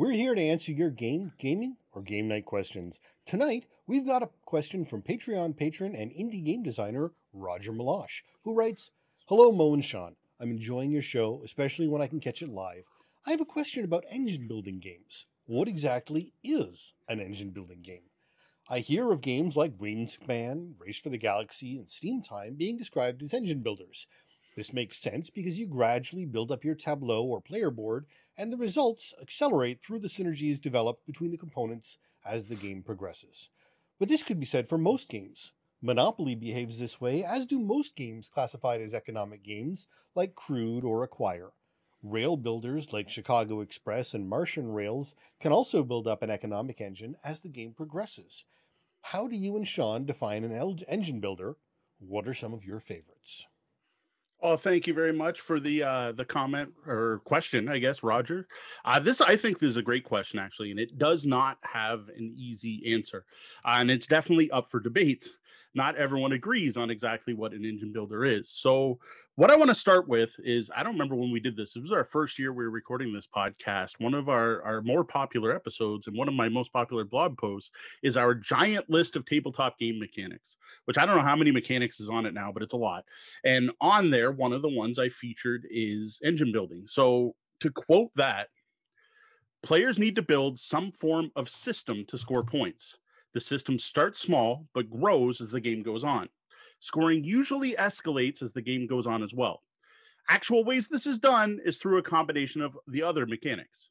We're here to answer your gaming, or game night questions. Tonight, we've got a question from Patreon patron and indie game designer Roger Melloche, who writes, "Hello, Mo and Sean. I'm enjoying your show, especially when I can catch it live. I have a question about engine-building games. What exactly is an engine-building game? I hear of games like Wingspan, Race for the Galaxy, and Steam Time being described as engine builders. This makes sense because you gradually build up your tableau or player board, and the results accelerate through the synergies developed between the components as the game progresses. But this could be said for most games. Monopoly behaves this way, as do most games classified as economic games, like Crude or Acquire. Rail builders like Chicago Express and Martian Rails can also build up an economic engine as the game progresses. How do you and Sean define an engine builder? What are some of your favorites?" Oh, thank you very much for the comment or question, I guess, Roger. I think this is a great question, actually, and it does not have an easy answer. And it's definitely up for debate. Not everyone agrees on exactly what an engine builder is. So what I want to start with is, I don't remember when we did this. It was our first year we were recording this podcast. One of our more popular episodes and one of my most popular blog posts is our giant list of tabletop game mechanics, which I don't know how many mechanics is on it now, but it's a lot. And on there, one of the ones I featured is engine building. So to quote that, players need to build some form of system to score points. The system starts small, but grows as the game goes on. Scoring usually escalates as the game goes on as well. Actual ways this is done is through a combination of the other mechanics.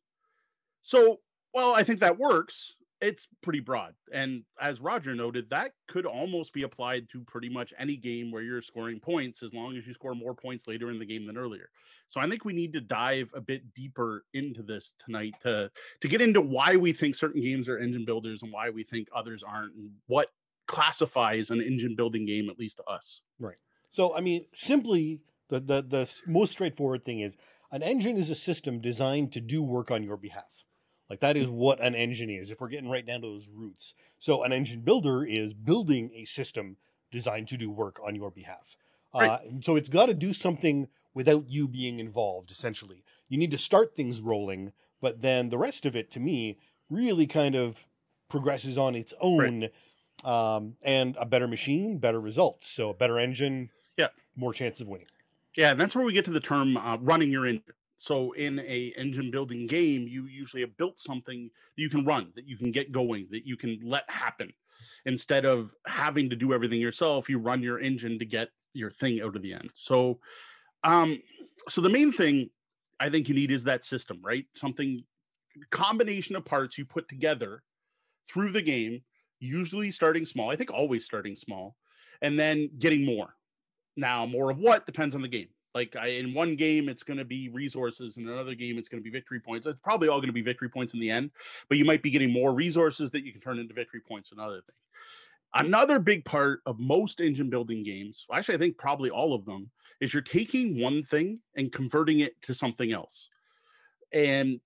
So, well, I think that works. It's pretty broad. And as Roger noted, that could almost be applied to pretty much any game where you're scoring points, as long as you score more points later in the game than earlier. So I think we need to dive a bit deeper into this tonight to get into why we think certain games are engine builders and why we think others aren't, and what classifies an engine building game, at least to us. Right. So, I mean, simply the most straightforward thing is an engine is a system designed to do work on your behalf. Like, that is what an engine is, if we're getting right down to those roots. So an engine builder is building a system designed to do work on your behalf. Right. And so it's got to do something without you being involved, essentially. You need to start things rolling, but then the rest of it, to me, really kind of progresses on its own. Right. And a better machine, better results. So a better engine, yeah, more chance of winning. Yeah, and that's where we get to the term running your engine. So in a engine building game, you usually have built something that you can run, that you can get going, that you can let happen. Instead of having to do everything yourself, you run your engine to get your thing out of the end. So, so the main thing I think you need is that system, right? Something, combination of parts you put together through the game, usually starting small, I think always starting small, and then getting more. Now, more of what depends on the game. Like, in one game, it's going to be resources. In another game, it's going to be victory points. It's probably all going to be victory points in the end, but you might be getting more resources that you can turn into victory points and other things. Another big part of most engine building games, actually, I think probably all of them, is you're taking one thing and converting it to something else. And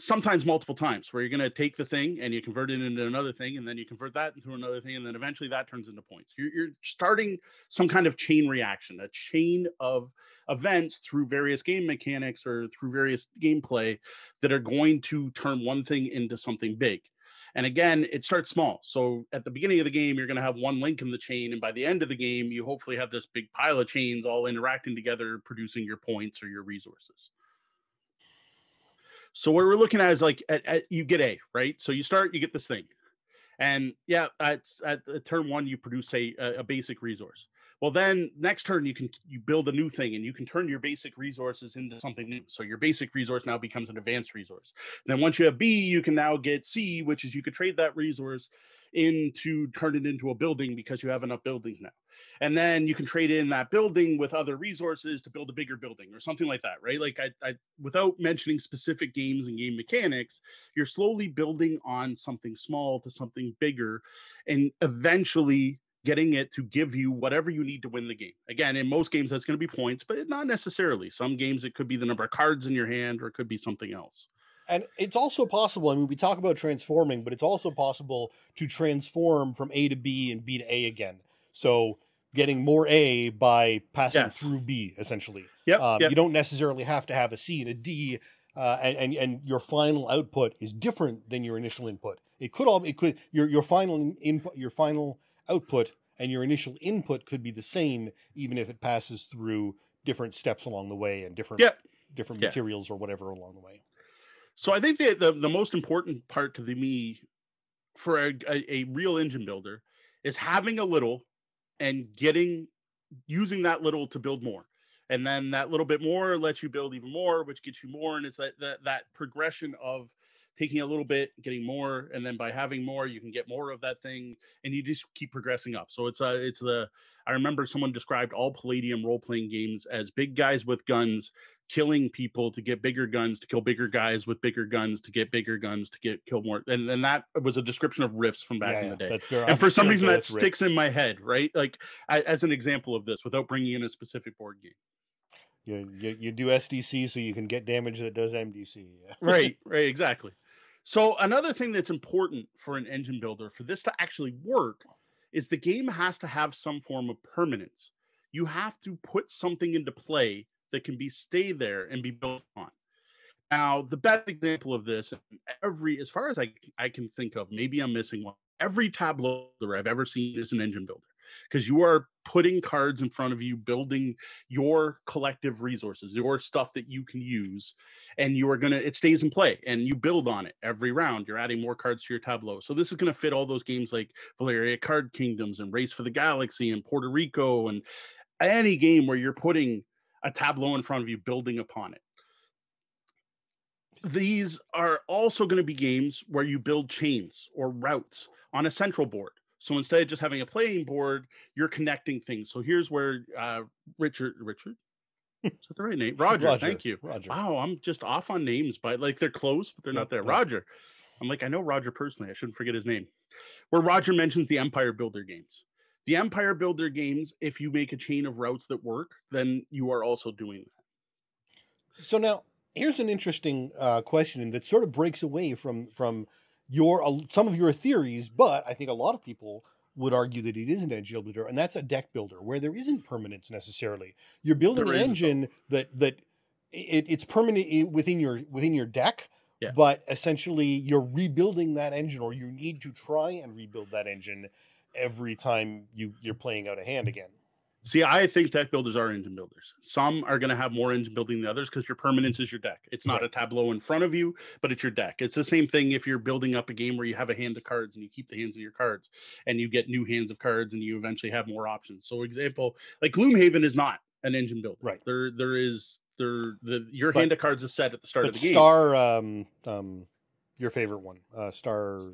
sometimes multiple times, where you're going to take the thing and you convert it into another thing, and then you convert that into another thing, and then eventually that turns into points. You're starting some kind of chain reaction, a chain of events through various game mechanics or through various gameplay that are going to turn one thing into something big. And again, it starts small. So at the beginning of the game, you're going to have one link in the chain. And by the end of the game, you hopefully have this big pile of chains all interacting together, producing your points or your resources. So what we're looking at is like at you get A, right? So you start, you get this thing. And yeah, at turn one, you produce a basic resource. Well, then next turn, you build a new thing and you can turn your basic resources into something new. So your basic resource now becomes an advanced resource. And then once you have B, you can now get C, which is you could trade that resource in to turn it into a building because you have enough buildings now. And then you can trade in that building with other resources to build a bigger building or something like that, right? Like, I without mentioning specific games and game mechanics, you're slowly building on something small to something bigger and eventually getting it to give you whatever you need to win the game. Again, in most games, that's going to be points, but not necessarily. Some games, it could be the number of cards in your hand, or it could be something else. And it's also possible, I mean, we talk about transforming, but it's also possible to transform from A to B and B to A again. So getting more A by passing through B, essentially. Yep. You don't necessarily have to have a C and a D and your final output is different than your initial input. It could all your final input, your final output, and your initial input could be the same, even if it passes through different steps along the way and different different materials or whatever along the way. So I think that the most important part to me for a real engine builder is having a little and using that little to build more. And then that little bit more lets you build even more, which gets you more. And it's that progression of taking a little bit, getting more. And then by having more, you can get more of that thing, and you just keep progressing up. So I remember someone described all Palladium role-playing games as big guys with guns, killing people to get bigger guns, to kill bigger guys with bigger guns, to get bigger guns, to get killed more. And that was a description of Rifts from back in the day. And for some reason that sticks in my head, right? Like as an example of this without bringing in a specific board game. You do SDC so you can get damage that does MDC. Right, exactly. So another thing that's important for an engine builder for this to actually work is the game has to have some form of permanence. You have to put something into play that can stay there and be built on. Now, the best example of this, as far as I can think of, maybe I'm missing one, every tableau builder I've ever seen is an engine builder, because you are putting cards in front of you, building your collective resources, your stuff that you can use, and it stays in play, and you build on it every round. You're adding more cards to your tableau. So this is going to fit all those games like Valeria Card Kingdoms and Race for the Galaxy and Puerto Rico and any game where you're putting a tableau in front of you, building upon it. These are also going to be games where you build chains or routes on a central board. So instead of just having a playing board, you're connecting things. So here's where Richard, is that the right name? Roger, thank you. Roger. Wow, I'm just off on names, but like they're close, but they're not there. Roger. I'm like, I know Roger personally. I shouldn't forget his name. Where Roger mentions the Empire Builder games. The Empire Builder games, if you make a chain of routes that work, then you are also doing that. So now, here's an interesting question that sort of breaks away from some of your theories, but I think a lot of people would argue that it is an engine builder, and that's a deck builder, where there isn't permanence necessarily. You're building an engine that's permanent within your deck, but essentially you're rebuilding that engine, or you need to try and rebuild that engine every time you're playing out a hand again. See, I think deck builders are engine builders. Some are going to have more engine building than others because your permanence is your deck. It's not a tableau in front of you, but it's your deck. It's the same thing if you're building up a game where you have a hand of cards and you keep the hands of your cards and you get new hands of cards and you eventually have more options. So example, like Gloomhaven is not an engine builder. Right. Your hand of cards is set at the start of the game. Your favorite one, Star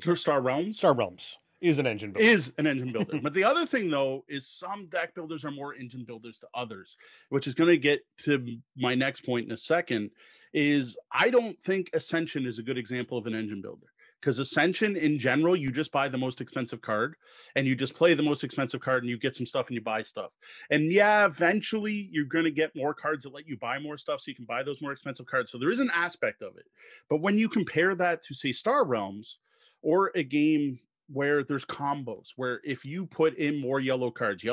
Realms? Star Realms. Is an engine builder. But the other thing, though, is some deck builders are more engine builders to others, which is going to get to my next point in a second, is I don't think Ascension is a good example of an engine builder. Because Ascension, in general, you just buy the most expensive card, and you just play the most expensive card, and you get some stuff, and you buy stuff. And yeah, eventually, you're going to get more cards that let you buy more stuff, so you can buy those more expensive cards. So there is an aspect of it. But when you compare that to, say, Star Realms, or a game where there's combos, where if you put in more yellow cards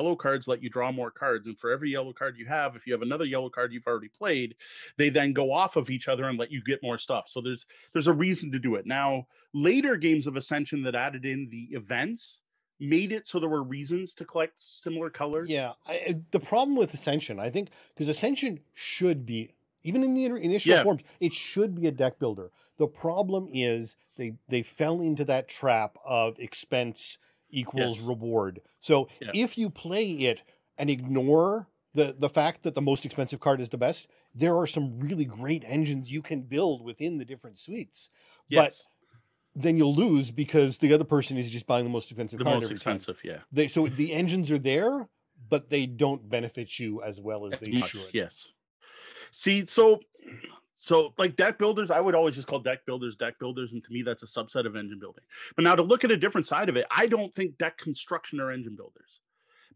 let you draw more cards. And for every yellow card you have, if you have another yellow card you've already played, they then go off of each other and let you get more stuff. So there's a reason to do it. Now, later games of Ascension that added in the events made it so there were reasons to collect similar colors. Yeah, the problem with Ascension, I think, because Ascension should be, even in the initial forms, it should be a deck builder. The problem is they fell into that trap of expense equals reward. So if you play it and ignore the fact that the most expensive card is the best, there are some really great engines you can build within the different suites. Yes. But then you'll lose because the other person is just buying the most expensive card every time. So the engines are there, but they don't benefit you as well as they should. Yes. See, so like deck builders, I would always just call deck builders. And to me, that's a subset of engine building. But now to look at a different side of it, I don't think deck construction are engine builders.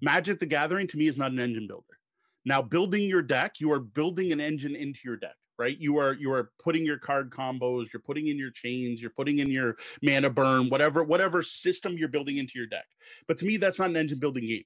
Magic the Gathering to me is not an engine builder. Now building your deck, you are building an engine into your deck, right? You are putting your card combos, you're putting in your chains, you're putting in your mana burn, whatever system you're building into your deck. But to me, that's not an engine building game.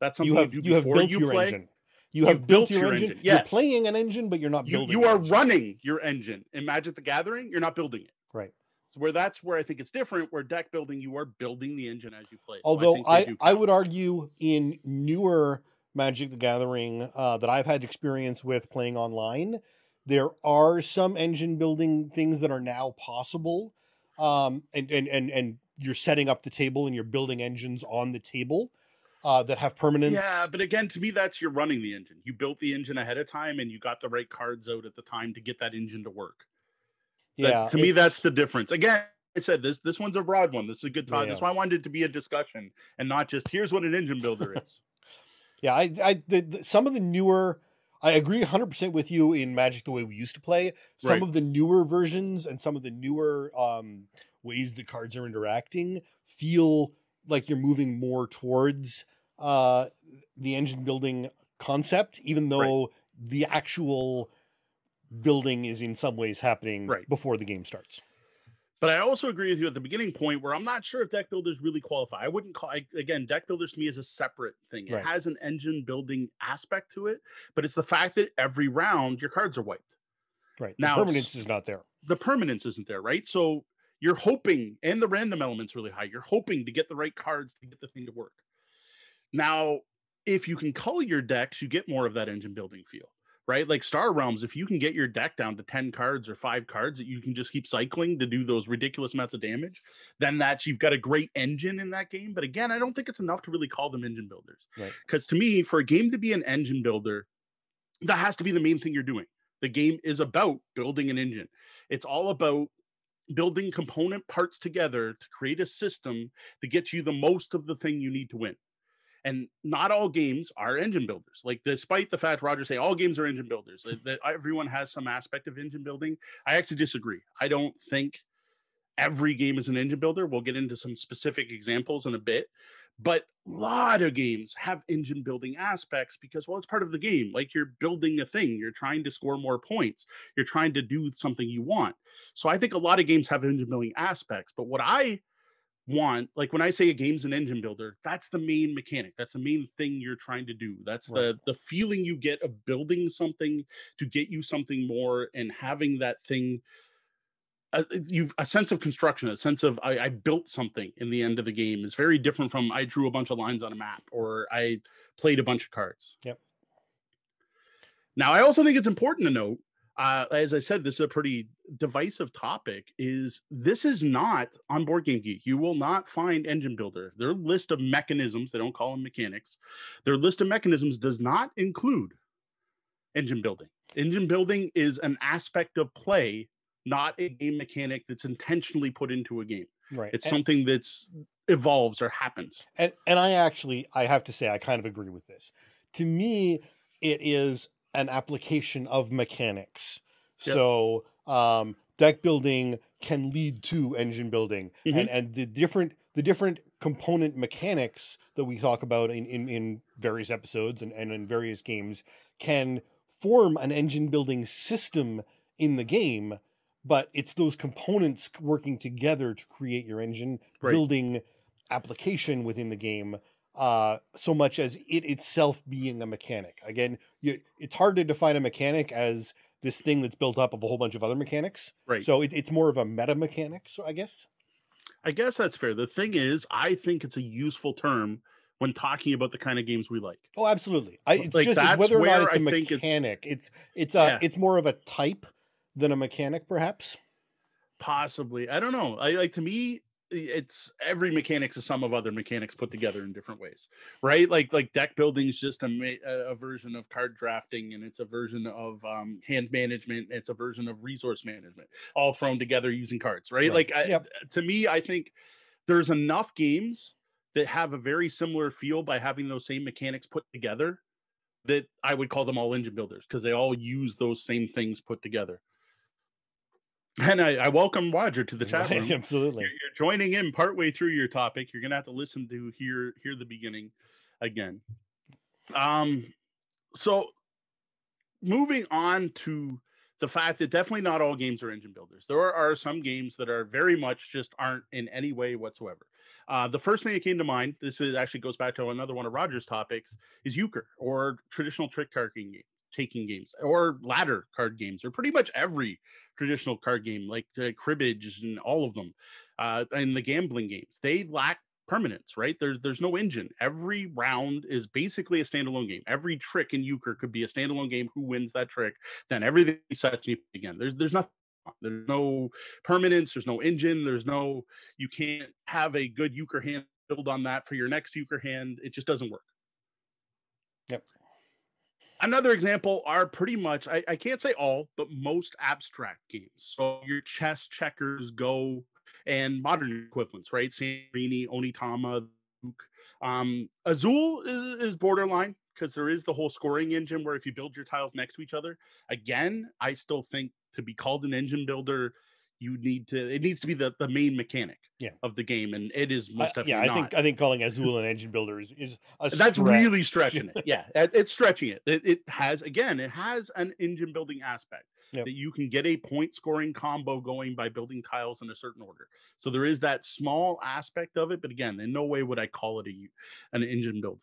That's something you do before you play. Engine. You have built your engine. Yes. You're playing an engine, but you're not building it. You are running your engine. In Magic the Gathering, you're not building it. Right. So that's where I think it's different, where deck building, you are building the engine as you play. Although so I would argue in newer Magic the Gathering that I've had experience with playing online, there are some engine building things that are now possible. And you're setting up the table and you're building engines on the table that have permanence. Yeah, but again, to me, that's you're running the engine. You built the engine ahead of time and you got the right cards out at the time to get that engine to work. Yeah, to me, that's the difference. Again, I said this one's a broad one. This is a good time. Yeah. That's why I wanted it to be a discussion and not just here's what an engine builder is. Yeah, some of the newer, I agree 100% with you in Magic the way we used to play. Some of the newer versions and some of the newer ways the cards are interacting feel like you're moving more towards the engine building concept, even though the actual building is in some ways happening before the game starts. But I also agree with you at the beginning point where I'm not sure if deck builders really qualify. I wouldn't call, again, deck builders to me is a separate thing. It has an engine building aspect to it, but it's the fact that every round your cards are wiped. Right. Now, the permanence is not there. The permanence isn't there, right? So you're hoping, and the random element's really high, you're hoping to get the right cards to get the thing to work. Now, if you can color your decks, you get more of that engine building feel. Right? Like Star Realms, if you can get your deck down to 10 cards or 5 cards that you can just keep cycling to do those ridiculous amounts of damage, then you've got a great engine in that game. But again, I don't think it's enough to really call them engine builders. Because to me, for a game to be an engine builder, that has to be the main thing you're doing. The game is about building an engine. It's all about building component parts together to create a system to get you the most of the thing you need to win. And not all games are engine builders. Like, despite the fact Roger say all games are engine builders, that everyone has some aspect of engine building, I actually disagree. I don't think every game is an engine builder. We'll get into some specific examples in a bit. But a lot of games have engine building aspects because, well, it's part of the game. Like, you're building a thing. You're trying to score more points. You're trying to do something you want. So I think a lot of games have engine building aspects. But what I want, like when I say a game's an engine builder, that's the main mechanic. That's the main thing you're trying to do. That's the feeling you get of building something to get you something more and having that thing, a sense of construction, a sense of I built something in the end of the game is very different from I drew a bunch of lines on a map or I played a bunch of cards. Yep. Now, I also think it's important to note, as I said, this is a pretty divisive topic, is this is not on Board Game Geek. You will not find engine builder. Their list of mechanisms, they don't call them mechanics, their list of mechanisms does not include engine building. Engine building is an aspect of play, not a game mechanic that's intentionally put into a game. Right. It's something that's evolves or happens. And I have to say, I kind of agree with this. To me, it is an application of mechanics. Yep. So deck building can lead to engine building, and the different component mechanics that we talk about in various episodes and in various games can form an engine building system in the game, but it's those components working together to create your engine building application within the game, so much as it itself being a mechanic. Again, it's hard to define a mechanic as this thing that's built up of a whole bunch of other mechanics. Right. So it's more of a meta mechanic, so I guess. I guess that's fair. The thing is, I think it's a useful term when talking about the kind of games we like. Oh, absolutely. It's like, just whether or not it's a mechanic. It's more of a type than a mechanic, perhaps. Possibly. I don't know. To me, it's every mechanic's a sum of other mechanics put together in different ways, right? Like deck building is just a version of card drafting, and it's a version of hand management. It's a version of resource management, all thrown together using cards, right? Like to me, I think there's enough games that have a very similar feel by having those same mechanics put together that I would call them all engine builders because they all use those same things put together. And I welcome Roger to the chat room. Absolutely. You're joining in partway through your topic. You're going to have to listen to hear the beginning again. So moving on to the fact that definitely not all games are engine builders. There are some games that are very much just aren't in any way whatsoever. The first thing that came to mind, this is actually goes back to another one of Roger's topics, is Euchre or traditional trick card games. Taking games or ladder card games or pretty much every traditional card game like cribbage and all of them and the gambling games, they lack permanence, right? There's no engine. Every round is basically a standalone game. Every trick in Euchre could be a standalone game. Who wins that trick? Then everything sets you again. There's nothing. There's no permanence. There's no engine. There's no, you can't have a good Euchre hand build on that for your next Euchre hand. It just doesn't work. Yep. Another example are pretty much, I can't say all, but most abstract games. So your chess, checkers, Go, and modern equivalents, right? San Remi, Onitama, Duke. Azul is borderline because there is the whole scoring engine where if you build your tiles next to each other, again, I still think to be called an engine builder, you need to, it needs to be the main mechanic of the game. And it is most definitely not. I think calling Azul an engine builder is a stretch. That's really stretching it. Yeah. It's stretching it. It has, again, it has an engine building aspect that you can get a point scoring combo going by building tiles in a certain order. So there is that small aspect of it, but again, in no way would I call it an engine builder.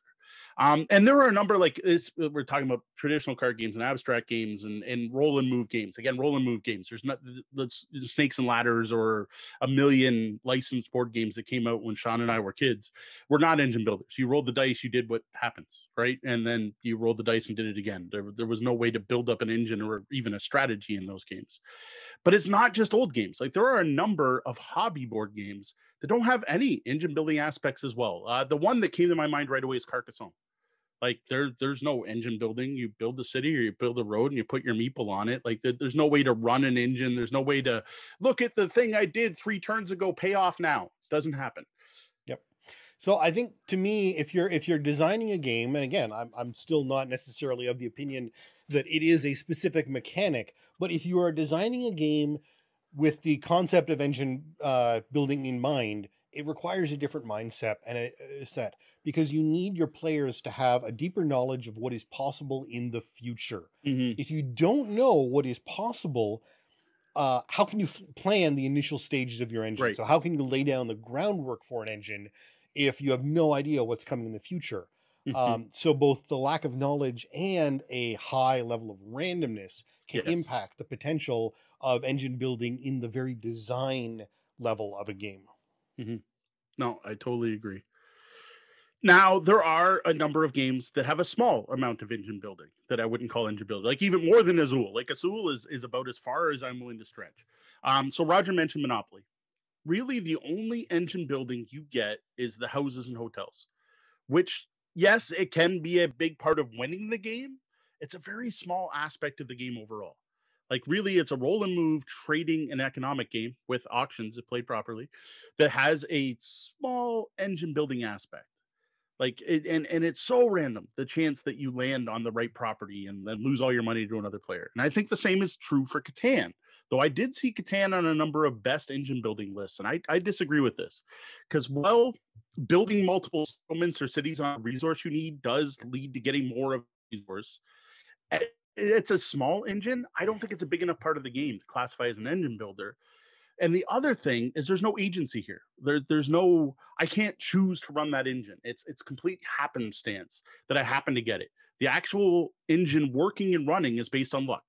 And there are a number like this. We're talking about traditional card games and abstract games and roll and move games. Again, roll and move games. There's not the Snakes and Ladders or a million licensed board games that came out when Sean and I were kids. We're not engine builders. You rolled the dice, you did what happens, right? And then you rolled the dice and did it again. There was no way to build up an engine or even a strategy in those games. But it's not just old games. Like there are a number of hobby board games that don't have any engine building aspects as well. The one that came to my mind right away is Carcassonne. Like there's no engine building. You build the city or you build a road and you put your meeple on it. Like there's no way to run an engine. There's no way to look at the thing I did 3 turns ago, pay off now. It doesn't happen. Yep. So I think to me, if you're designing a game, and again, I'm still not necessarily of the opinion that it is a specific mechanic, but if you are designing a game with the concept of engine building in mind, it requires a different mindset and a set because you need your players to have a deeper knowledge of what is possible in the future. Mm-hmm. If you don't know what is possible, how can you plan the initial stages of your engine? Right. So how can you lay down the groundwork for an engine if you have no idea what's coming in the future? Mm-hmm. So both the lack of knowledge and a high level of randomness can impact the potential of engine building in the very design level of a game. Mm-hmm. No, I totally agree. Now, there are a number of games that have a small amount of engine building that I wouldn't call engine building, like even more than Azul. Like Azul is about as far as I'm willing to stretch. So Roger mentioned Monopoly. Really, the only engine building you get is the houses and hotels, which, yes, it can be a big part of winning the game. It's a very small aspect of the game overall. Like really, it's a roll and move trading and economic game with auctions if played properly that has a small engine building aspect. Like, and it's so random, the chance that you land on the right property and then lose all your money to another player. And I think the same is true for Catan, though I did see Catan on a number of best engine building lists. And I disagree with this because while building multiple settlements or cities on a resource you need does lead to getting more of a resource, it's a small engine. I don't think it's a big enough part of the game to classify as an engine builder. And the other thing is there's no agency here. There's no, I can't choose to run that engine. It's complete happenstance that I happen to get it. The actual engine working and running is based on luck.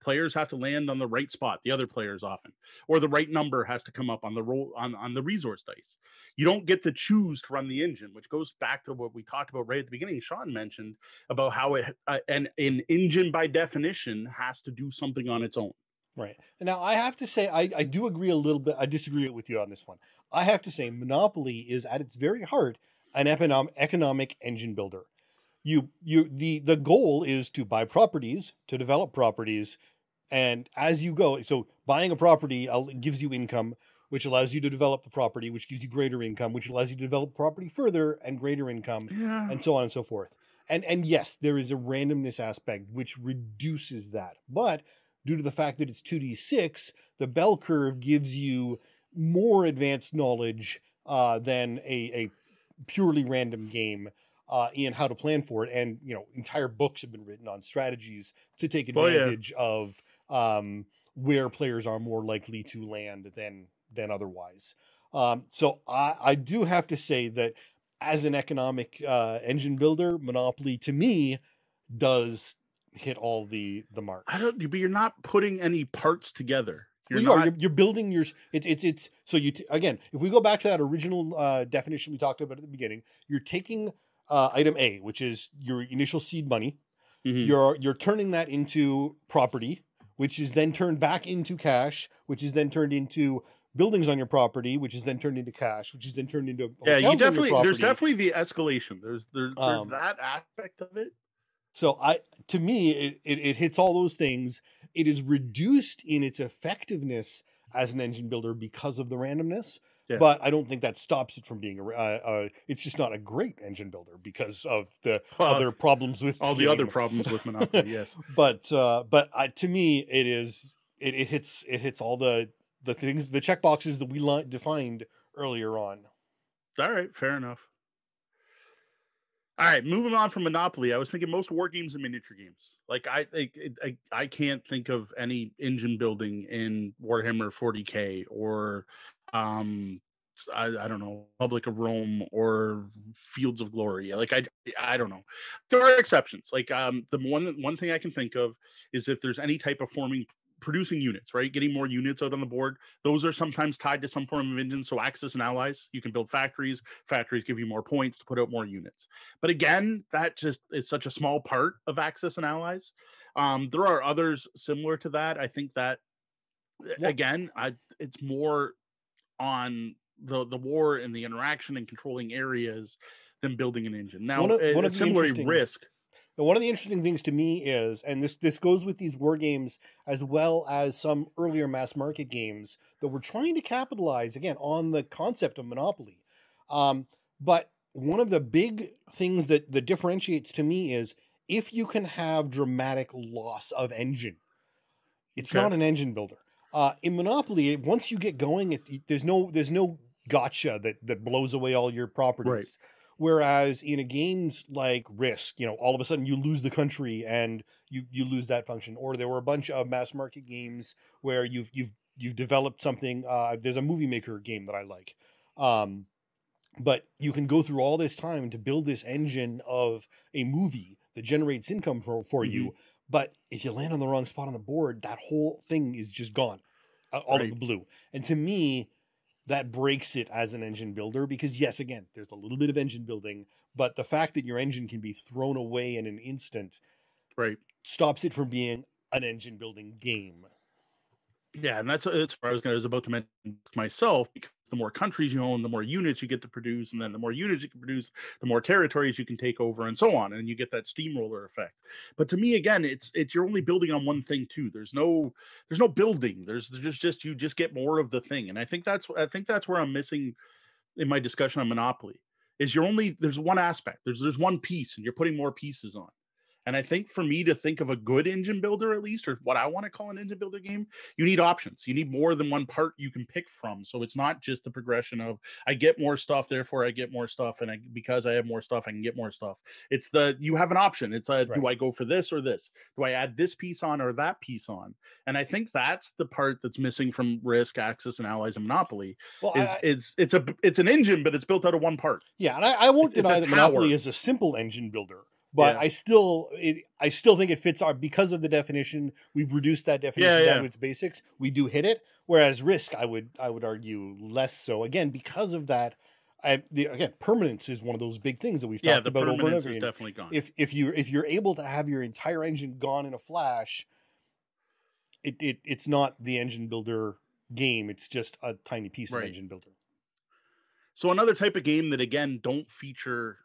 Players have to land on the right spot, the other players often, or the right number has to come up on the roll on the resource dice. You don't get to choose to run the engine, which goes back to what we talked about right at the beginning. Sean mentioned about how an engine by definition has to do something on its own. Right. Now, I have to say, I do agree a little bit. I disagree with you on this one. I have to say Monopoly is at its very heart an economic engine builder. The goal is to buy properties, to develop properties, and as you go, so buying a property gives you income, which allows you to develop the property, which gives you greater income, which allows you to develop property further and greater income, and so on and so forth. And yes, there is a randomness aspect which reduces that, but due to the fact that it's 2d6, the bell curve gives you more advanced knowledge than a purely random game. In how to plan for it. And, you know, entire books have been written on strategies to take advantage of where players are more likely to land than otherwise. So I do have to say that as an economic engine builder, Monopoly to me does hit all the marks. I don't, but you're not putting any parts together. You're building your, it's, so you, again, if we go back to that original definition we talked about at the beginning, you're taking item A, which is your initial seed money. Mm-hmm. You're turning that into property, which is then turned back into cash, which is then turned into buildings on your property, which is then turned into cash, which is then turned into hotels. Yeah, you definitely, there's definitely the escalation. There's that aspect of it. So to me, it hits all those things. It is reduced in its effectiveness as an engine builder because of the randomness, yeah. But I don't think that stops it from being it's just not a great engine builder because of the other problems with all the other problems with Monopoly. Yes, but to me, it hits all the things, the checkboxes that we defined earlier on. All right, fair enough. All right, moving on from Monopoly, I was thinking most war games and miniature games. Like I can't think of any engine building in Warhammer 40K or I don't know, Republic of Rome or Fields of Glory. Like I don't know. There are exceptions. Like the one thing I can think of is if there's any type of producing units, right? Getting more units out on the board. Those are sometimes tied to some form of engine. So Axis and Allies, you can build factories. Factories give you more points to put out more units. But again, that just is such a small part of Axis and Allies. There are others similar to that. I think that, again, it's more on the war and the interaction and controlling areas than building an engine. Now, similarly, Risk. And one of the interesting things to me is, and this goes with these war games as well as some earlier mass market games that were trying to capitalize, again, on the concept of Monopoly. But one of the big things that differentiates to me is if you can have dramatic loss of engine, it's not an engine builder. In Monopoly, once you get going, there's no gotcha that blows away all your properties. Right. Whereas in a games like Risk, you know, all of a sudden you lose the country and you lose that function. Or there were a bunch of mass market games where you've developed something. There's a movie maker game that I like, but you can go through all this time to build this engine of a movie that generates income for mm-hmm. you. But if you land on the wrong spot on the board, that whole thing is just gone out of the blue. And to me, that breaks it as an engine builder because, yes, again, there's a little bit of engine building, but the fact that your engine can be thrown away in an instant stops it from being an engine building game. Yeah, and that's where I was about to mention myself, because the more countries you own, the more units you get to produce, and then the more units you can produce, the more territories you can take over, and so on, and you get that steamroller effect. But to me, again, it's you're only building on one thing too. There's no building. There's just you just get more of the thing, and I think that's where I'm missing in my discussion on Monopoly is there's one aspect, there's one piece, and you're putting more pieces on. And I think for me to think of a good engine builder, at least, or what I want to call an engine builder game, you need options. You need more than one part you can pick from. So it's not just the progression of I get more stuff, therefore I get more stuff. And because I have more stuff, I can get more stuff. It's you have an option. It's do I go for this or this? Do I add this piece on or that piece on? And I think that's the part that's missing from Risk, Axis, and Allies and Monopoly. Well, it's an engine, but it's built out of one part. Yeah, and I won't deny that Monopoly is a simple engine builder. But yeah. I still think it fits because of the definition. We've reduced that definition down to its basics. We do hit it. Whereas Risk, I would argue less so. Again, because of that, permanence is one of those big things that we've talked about over and over again. Definitely gone. If you're able to have your entire engine gone in a flash, it's not the engine builder game. It's just a tiny piece of engine builder. So another type of game that, again, don't feature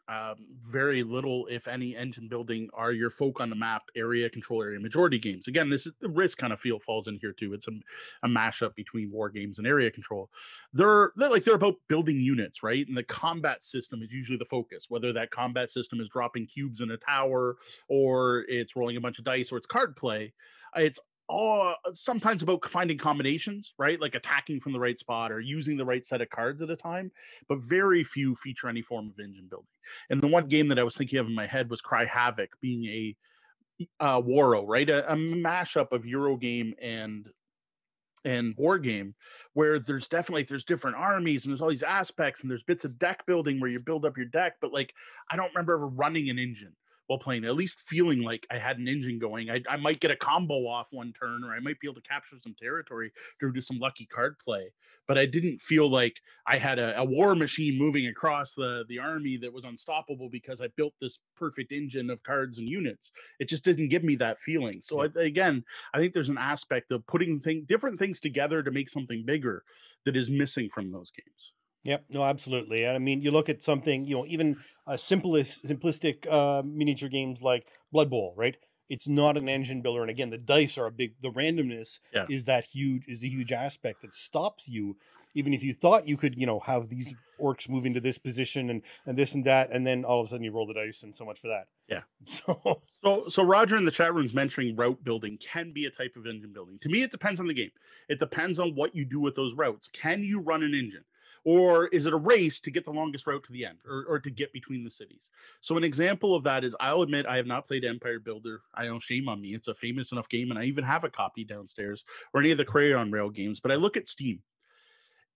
very little, if any, engine building are your folk on the map, area control, area majority games. Again, this is the Risk kind of feel falls in here too. It's a mashup between war games and area control. They're about building units, right? And the combat system is usually the focus, whether that combat system is dropping cubes in a tower or it's rolling a bunch of dice or it's card play. It's sometimes about finding combinations, right? Like attacking from the right spot or using the right set of cards at a time, but very few feature any form of engine building. And the one game that I was thinking of in my head was Cry Havoc, being a Waro, right? A mashup of Eurogame and board game, where there's different armies and there's all these aspects and there's bits of deck building where you build up your deck. But like, I don't remember ever running an engine while playing, at least feeling like I had an engine going. I might get a combo off one turn, or I might be able to capture some territory through some lucky card play. But I didn't feel like I had a war machine moving across the army that was unstoppable because I built this perfect engine of cards and units. It just didn't give me that feeling. So again, I think there's an aspect of putting different things together to make something bigger that is missing from those games. Yep. No, absolutely. I mean, you look at something, you know, even simplistic miniature games like Blood Bowl, right? It's not an engine builder. And again, the dice are a big, the randomness is a huge aspect that stops you. Even if you thought you could, you know, have these orcs move into this position and this and that, and then all of a sudden you roll the dice, and so much for that. Yeah. So Roger in the chat room is mentioning route building can be a type of engine building. To me, it depends on the game. It depends on what you do with those routes. Can you run an engine? Or is it a race to get the longest route to the end, or to get between the cities? So an example of that is, I'll admit, I have not played Empire Builder. I know, shame on me. It's a famous enough game, and I even have a copy downstairs, or any of the Crayon Rail games. But I look at Steam.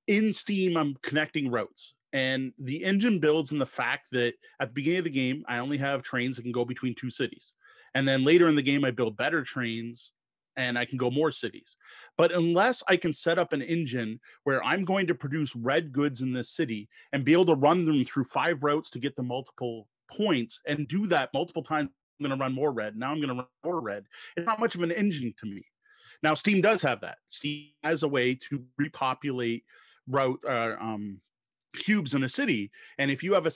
In Steam, I'm connecting routes. And the engine builds in the fact that at the beginning of the game, I only have trains that can go between two cities. And then later in the game, I build better trains, and I can go more cities. But unless I can set up an engine where I'm going to produce red goods in this city and be able to run them through 5 routes to get the multiple points, and do that multiple times, I'm going to run more red. Now I'm going to run more red. It's not much of an engine to me. Now, Steam does have that. Steam has a way to repopulate route cubes in a city, and if you have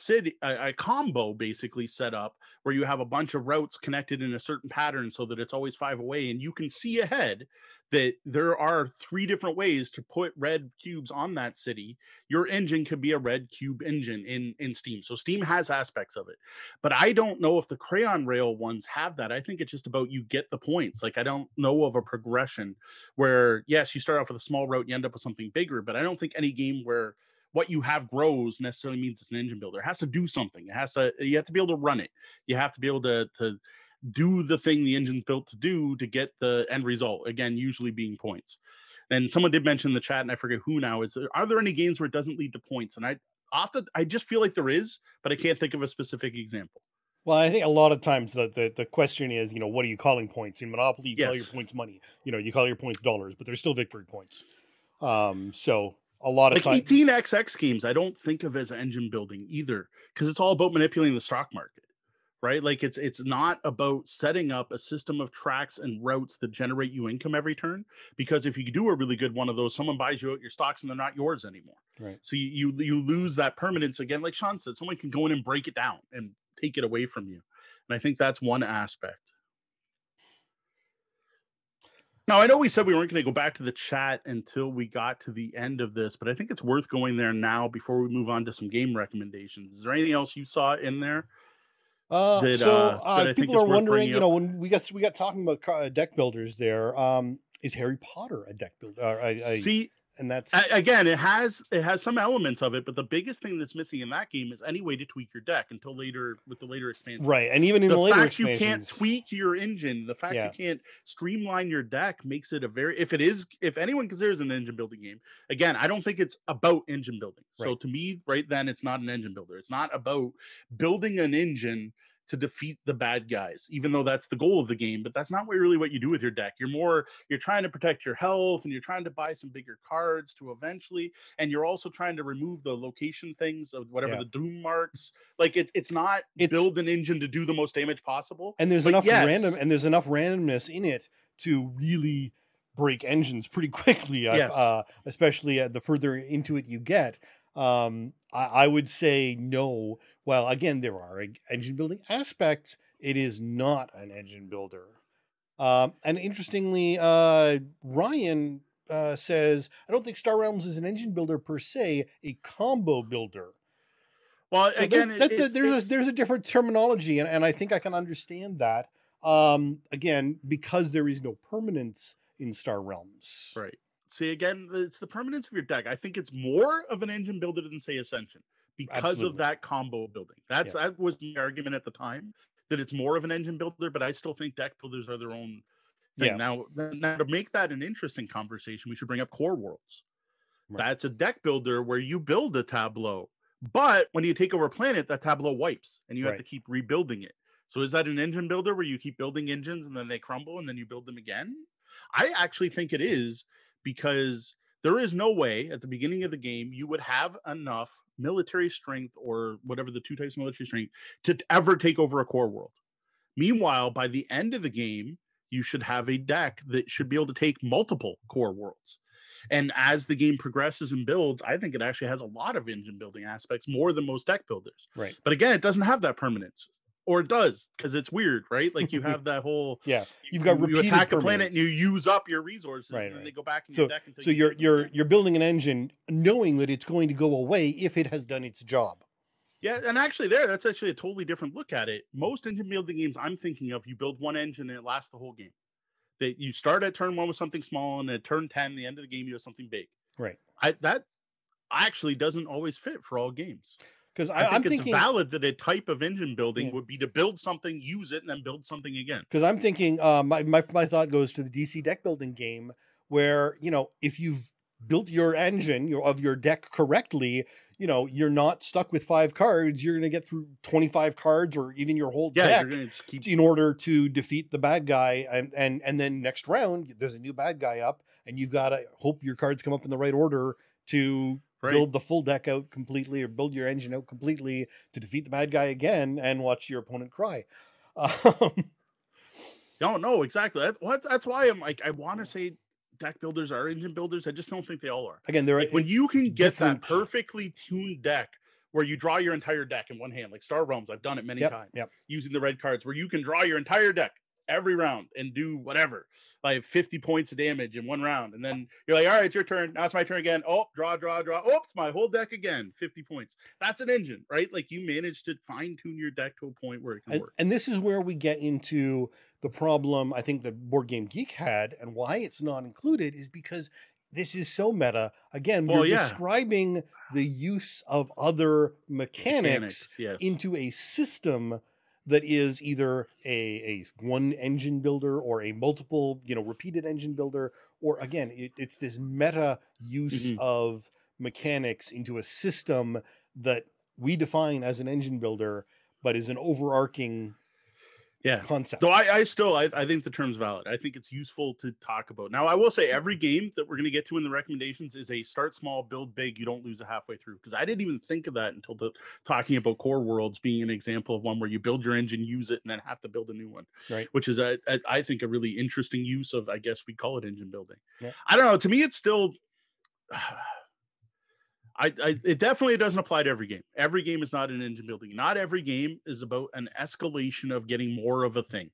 a combo basically set up where you have a bunch of routes connected in a certain pattern so that it's always 5 away, and you can see ahead that there are 3 different ways to put red cubes on that city, your engine could be a red cube engine in Steam. So Steam has aspects of it, but I don't know if the Crayon Rail ones have that. I think it's just about you get the points. Like, I don't know of a progression where, yes, you start off with a small route, you end up with something bigger, but I don't think any game where what you have grows necessarily means it's an engine builder. It has to do something. You have to be able to run it. You have to be able to do the thing the engine's built to do to get the end result. Again, usually being points. And someone did mention in the chat, and I forget who now, are there any games where it doesn't lead to points? And I just feel like there is, but I can't think of a specific example. Well, I think a lot of times the question is, you know, what are you calling points? In Monopoly, you call your points money. You know, you call your points dollars, but they're still victory points. A lot of like 18xx games, I don't think of as engine building either, because it's all about manipulating the stock market, right? Like, it's not about setting up a system of tracks and routes that generate you income every turn, because if you do a really good one of those, someone buys you out your stocks and they're not yours anymore. Right. So you lose that permanence again. Like Sean said, someone can go in and break it down and take it away from you, and I think that's one aspect. Now, I know we said we weren't going to go back to the chat until we got to the end of this, but I think it's worth going there now before we move on to some game recommendations. Is there anything else you saw in there? People are wondering, you know, when we got talking about deck builders there, is Harry Potter a deck builder? And that's again, it has some elements of it, but the biggest thing that's missing in that game is any way to tweak your deck until later with the later expansion. Right, and even in the later expansions, you can't tweak your engine. The fact you can't streamline your deck makes it a very, if anyone considers an engine building game, again, I don't think it's about engine building. So to me, right then, it's not an engine builder. It's not about building an engine to defeat the bad guys, even though that's the goal of the game, but that's not really what you do with your deck. You're trying to protect your health, and you're trying to buy some bigger cards to eventually, and you're also trying to remove the location things of whatever the doom marks. Like, it's build an engine to do the most damage possible. And there's enough randomness in it to really break engines pretty quickly, especially the further into it you get. I would say no. Well, again, there are engine building aspects. It is not an engine builder. And interestingly, Ryan says, I don't think Star Realms is an engine builder per se, a combo builder. Well, so again, there's a different terminology, and I think I can understand that. Again, because there is no permanence in Star Realms. Right. See, again, it's the permanence of your deck. I think it's more of an engine builder than, say, Ascension, because of that combo building. That was the argument at the time, that it's more of an engine builder, but I still think deck builders are their own thing. Yeah. Now, to make that an interesting conversation, we should bring up Core Worlds. Right. That's a deck builder where you build a tableau, but when you take over a planet, that tableau wipes, and you have to keep rebuilding it. So is that an engine builder where you keep building engines, and then they crumble, and then you build them again? I actually think it is, because there is no way at the beginning of the game you would have enough military strength, or whatever the two types of military strength, to ever take over a core world. Meanwhile, by the end of the game, you should have a deck that should be able to take multiple core worlds. And as the game progresses and builds, I think it actually has a lot of engine building aspects, more than most deck builders. Right. But again, it doesn't have that permanence. Or it does, because it's weird, right? Like, you have that whole You've got repeated you attack a planet and you use up your resources, and then they go back in your deck. Until you're building an engine, knowing that it's going to go away if it has done its job. Yeah, and actually, that's actually a totally different look at it. Most engine building games I'm thinking of, you build one engine and it lasts the whole game. That you start at turn 1 with something small, and at turn 10, the end of the game, you have something big. Right. That actually doesn't always fit for all games. Because I'm thinking it's valid that a type of engine building would be to build something, use it, and then build something again. Because I'm thinking my thought goes to the DC deck building game, where, you know, if you've built your engine of your deck correctly, you know, you're not stuck with 5 cards. You're going to get through 25 cards, or even your whole deck in order to defeat the bad guy. And then next round, there's a new bad guy up, and you've got to hope your cards come up in the right order to... Right. Build the full deck out completely, or build your engine out completely to defeat the bad guy again and watch your opponent cry. Don't know exactly. That's why I'm like, I want to say deck builders are engine builders. I just don't think they all are. Again, they're like, when you can get that perfectly tuned deck where you draw your entire deck in one hand, like Star Realms, I've done it many times using the red cards, where you can draw your entire deck every round and do whatever, like 50 points of damage in one round, and then you're like, all right, it's your turn, now it's my turn again, oh, draw, oh, it's my whole deck again, 50 points. That's an engine, right? Like, you manage to fine-tune your deck to a point where it can work. And this is where we get into the problem I think the Board Game Geek had, and why it's not included, is because this is so meta. Again, we're describing the use of other mechanics into a system that is either a one engine builder, or a multiple, you know, repeated engine builder, or again, it's this meta use of mechanics into a system that we define as an engine builder, but is an overarching concept. So I think the term's valid. I think it's useful to talk about. Now, I will say every game that we're going to get to in the recommendations is a start small, build big, you don't lose it halfway through. Because I didn't even think of that until talking about Core Worlds being an example of one where you build your engine, use it, and then have to build a new one. Right. Which is, I think, a really interesting use of, I guess we'd call it engine building. Yeah. I don't know. To me, it's still... it definitely doesn't apply to every game. Every game is not an engine building. Not every game is about an escalation of getting more of a thing.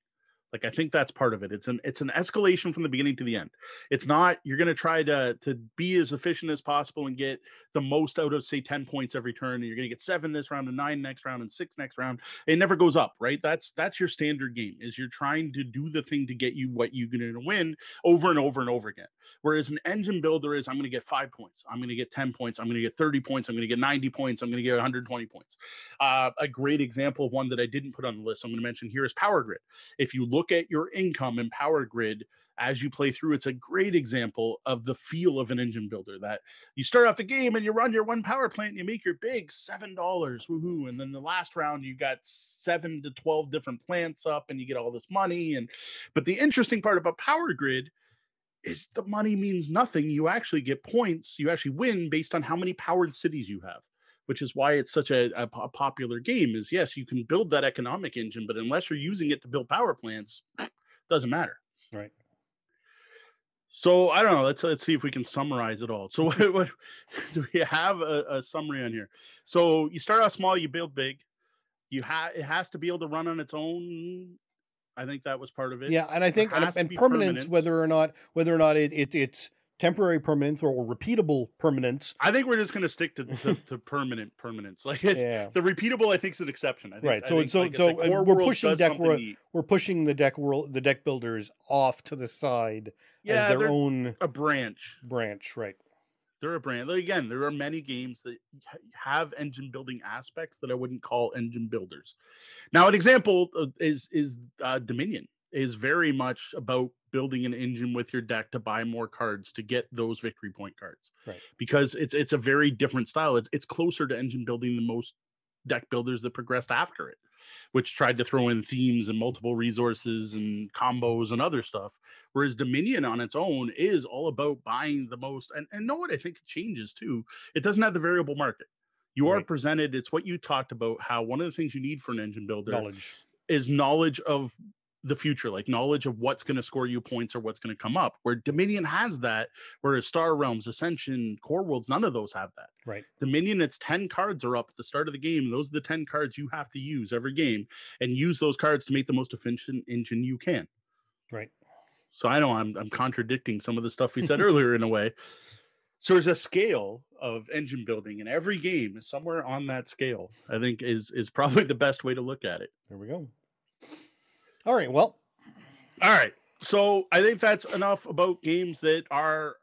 Like, I think that's part of it. It's an escalation from the beginning to the end. It's not, you're going to try to be as efficient as possible and get the most out of, say, 10 points every turn. And you're going to get 7 this round, and 9 next round, and 6 next round. It never goes up, right? That's your standard game, is you're trying to do the thing to get you what you're going to win over and over and over again. Whereas an engine builder is, I'm going to get 5 points. I'm going to get 10 points. I'm going to get 30 points. I'm going to get 90 points. I'm going to get 120 points. A great example of one that I didn't put on the list I'm going to mention here is Power Grid. If you look at your income in Power Grid as you play through, it's a great example of the feel of an engine builder, that you start off the game and you run your 1 power plant and you make your big $7, woohoo, and then the last round you got 7 to 12 different plants up and you get all this money. But the interesting part about Power Grid is the money means nothing. You actually get points. You actually win based on how many powered cities you have, which is why it's such a popular game. Is, yes, you can build that economic engine, but unless you're using it to build power plants, it doesn't matter. Right. So I don't know. Let's see if we can summarize it all. So what do we have a summary on here? So you start out small, you build big. It has to be able to run on its own. I think that was part of it. Yeah, and I think and permanence, whether or not it's temporary permanence or repeatable permanence. I think we're just going to stick to permanent permanence. Like, the repeatable, I think, is an exception. I think, right. So we're pushing the deck builders off to the side as their own branch. Right. They're a brand. Again, there are many games that have engine building aspects that I wouldn't call engine builders. Now, an example is Dominion is very much about building an engine with your deck to buy more cards to get those victory point cards, right? Because it's a very different style. It's closer to engine building than most deck builders that progressed after it, which tried to throw in themes and multiple resources and combos and other stuff. Whereas Dominion on its own is all about buying the most. And know what I think changes too? It doesn't have the variable market. You are presented, it's what you talked about, how one of the things you need for an engine builder is knowledge of the future, like knowledge of what's going to score you points or what's going to come up, where Dominion has that, whereas Star Realms, Ascension, Core Worlds, none of those have that. Right. Dominion, it's 10 cards are up at the start of the game. Those are the 10 cards you have to use every game, and use those cards to make the most efficient engine you can. Right. So I know I'm contradicting some of the stuff we said earlier in a way. So there's a scale of engine building, and every game is somewhere on that scale, I think is probably the best way to look at it. There we go. All right. Well, all right. So I think that's enough about games that are